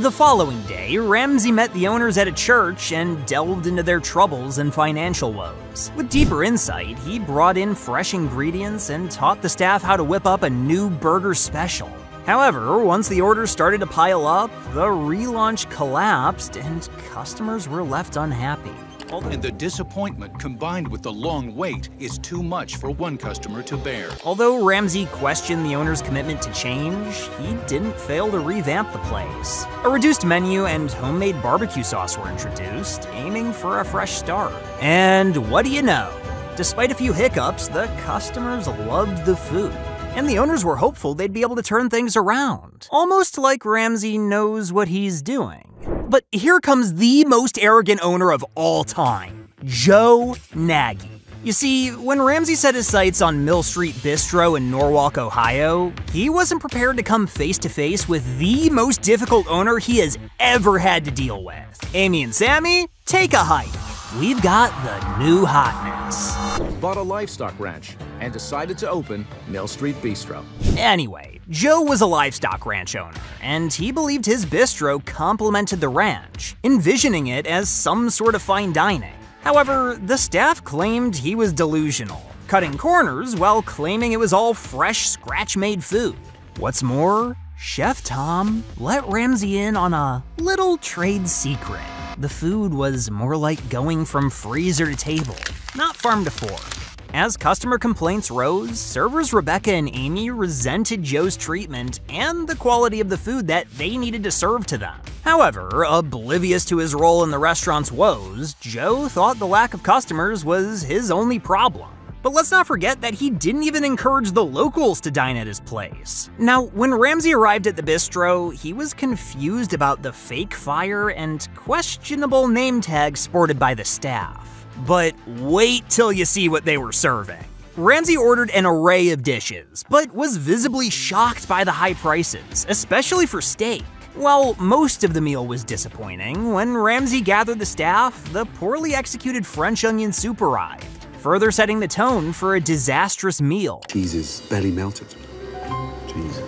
The following day, Ramsay met the owners at a church and delved into their troubles and financial woes. With deeper insight, he brought in fresh ingredients and taught the staff how to whip up a new burger special. However, once the orders started to pile up, the relaunch collapsed and customers were left unhappy. And the disappointment combined with the long wait is too much for one customer to bear. Although Ramsay questioned the owner's commitment to change, he didn't fail to revamp the place. A reduced menu and homemade barbecue sauce were introduced, aiming for a fresh start. And what do you know? Despite a few hiccups, the customers loved the food, and the owners were hopeful they'd be able to turn things around. Almost like Ramsay knows what he's doing. But here comes the most arrogant owner of all time, Joe Nagy. You see, when Ramsay set his sights on Mill Street Bistro in Norwalk, Ohio, he wasn't prepared to come face-to-face with the most difficult owner he has ever had to deal with. Amy and Sammy, take a hike. We've got the new hotness. Bought a livestock ranch and decided to open Mill Street Bistro. Anyway, Joe was a livestock ranch owner, and he believed his bistro complemented the ranch, envisioning it as some sort of fine dining. However, the staff claimed he was delusional, cutting corners while claiming it was all fresh, scratch-made food. What's more, Chef Tom let Ramsay in on a little trade secret. The food was more like going from freezer to table, not farm to fork. As customer complaints rose, servers Rebecca and Amy resented Joe's treatment and the quality of the food that they needed to serve to them. However, oblivious to his role in the restaurant's woes, Joe thought the lack of customers was his only problem. But let's not forget that he didn't even encourage the locals to dine at his place. Now, when Ramsay arrived at the bistro, he was confused about the fake fire and questionable name tags sported by the staff. But wait till you see what they were serving. Ramsay ordered an array of dishes, but was visibly shocked by the high prices, especially for steak. While most of the meal was disappointing, when Ramsay gathered the staff, the poorly executed French onion soup arrived, further setting the tone for a disastrous meal. Cheese is barely melted. Cheese.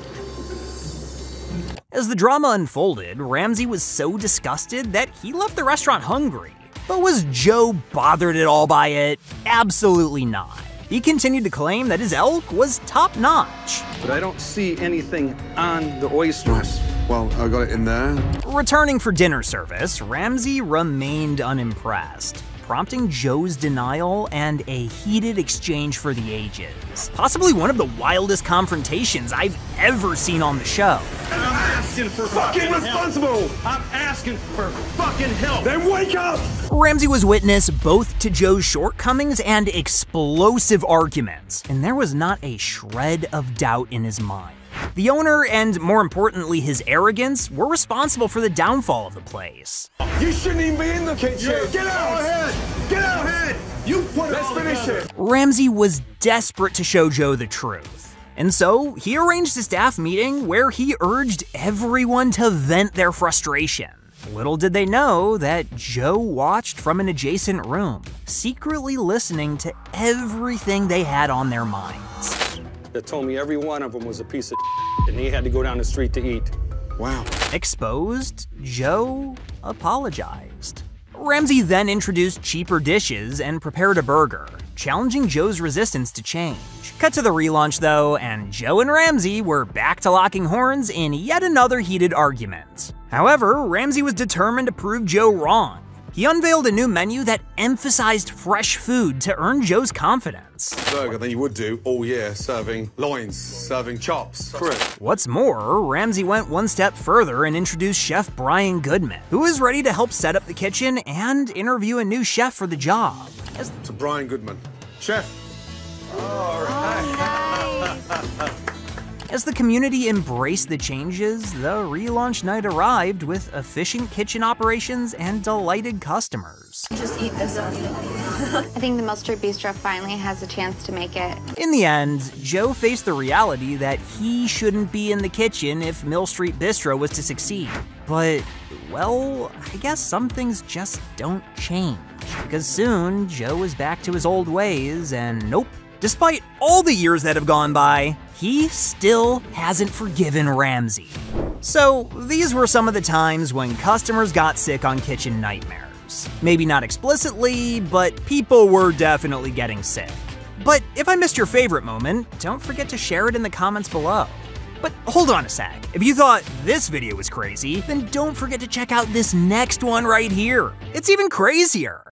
As the drama unfolded, Ramsay was so disgusted that he left the restaurant hungry. But was Joe bothered at all by it? Absolutely not. He continued to claim that his elk was top-notch. But I don't see anything on the oysters. Well, I got it in there. Returning for dinner service, Ramsay remained unimpressed, prompting Joe's denial and a heated exchange for the ages. Possibly one of the wildest confrontations I've ever seen on the show. And I'm asking for fucking responsible! I'm asking for fucking help! Then wake up! Ramsay was witness both to Joe's shortcomings and explosive arguments, and there was not a shred of doubt in his mind. The owner, and more importantly his arrogance, were responsible for the downfall of the place. You shouldn't even be in the kitchen! Get out! Get out! You put it all together! Ramsay was desperate to show Joe the truth, and so he arranged a staff meeting where he urged everyone to vent their frustration. Little did they know that Joe watched from an adjacent room, secretly listening to everything they had on their minds. That told me every one of them was a piece of shit, and he had to go down the street to eat. Wow. Exposed, Joe apologized. Ramsay then introduced cheaper dishes and prepared a burger, challenging Joe's resistance to change. Cut to the relaunch though, and Joe and Ramsay were back to locking horns in yet another heated argument. However, Ramsay was determined to prove Joe wrong. He unveiled a new menu that emphasized fresh food to earn Joe's confidence. Burger than you would do all year, serving loins, serving chops. Correct. What's more, Ramsay went one step further and introduced Chef Brian Goodman, who was ready to help set up the kitchen and interview a new chef for the job. To Brian Goodman. Chef. All right. Oh, nice. As the community embraced the changes, the relaunch night arrived with efficient kitchen operations and delighted customers. Just eat this. I think the mustard bistro finally has a chance to make it. In the end, Joe faced the reality that he shouldn't be in the kitchen if Mill Street Bistro was to succeed. But, well, I guess some things just don't change. Because soon, Joe was back to his old ways, and nope. Despite all the years that have gone by, he still hasn't forgiven Ramsay. So these were some of the times when customers got sick on Kitchen Nightmares. Maybe not explicitly, but people were definitely getting sick. But if I missed your favorite moment, don't forget to share it in the comments below. But hold on a sec. If you thought this video was crazy, then don't forget to check out this next one right here. It's even crazier.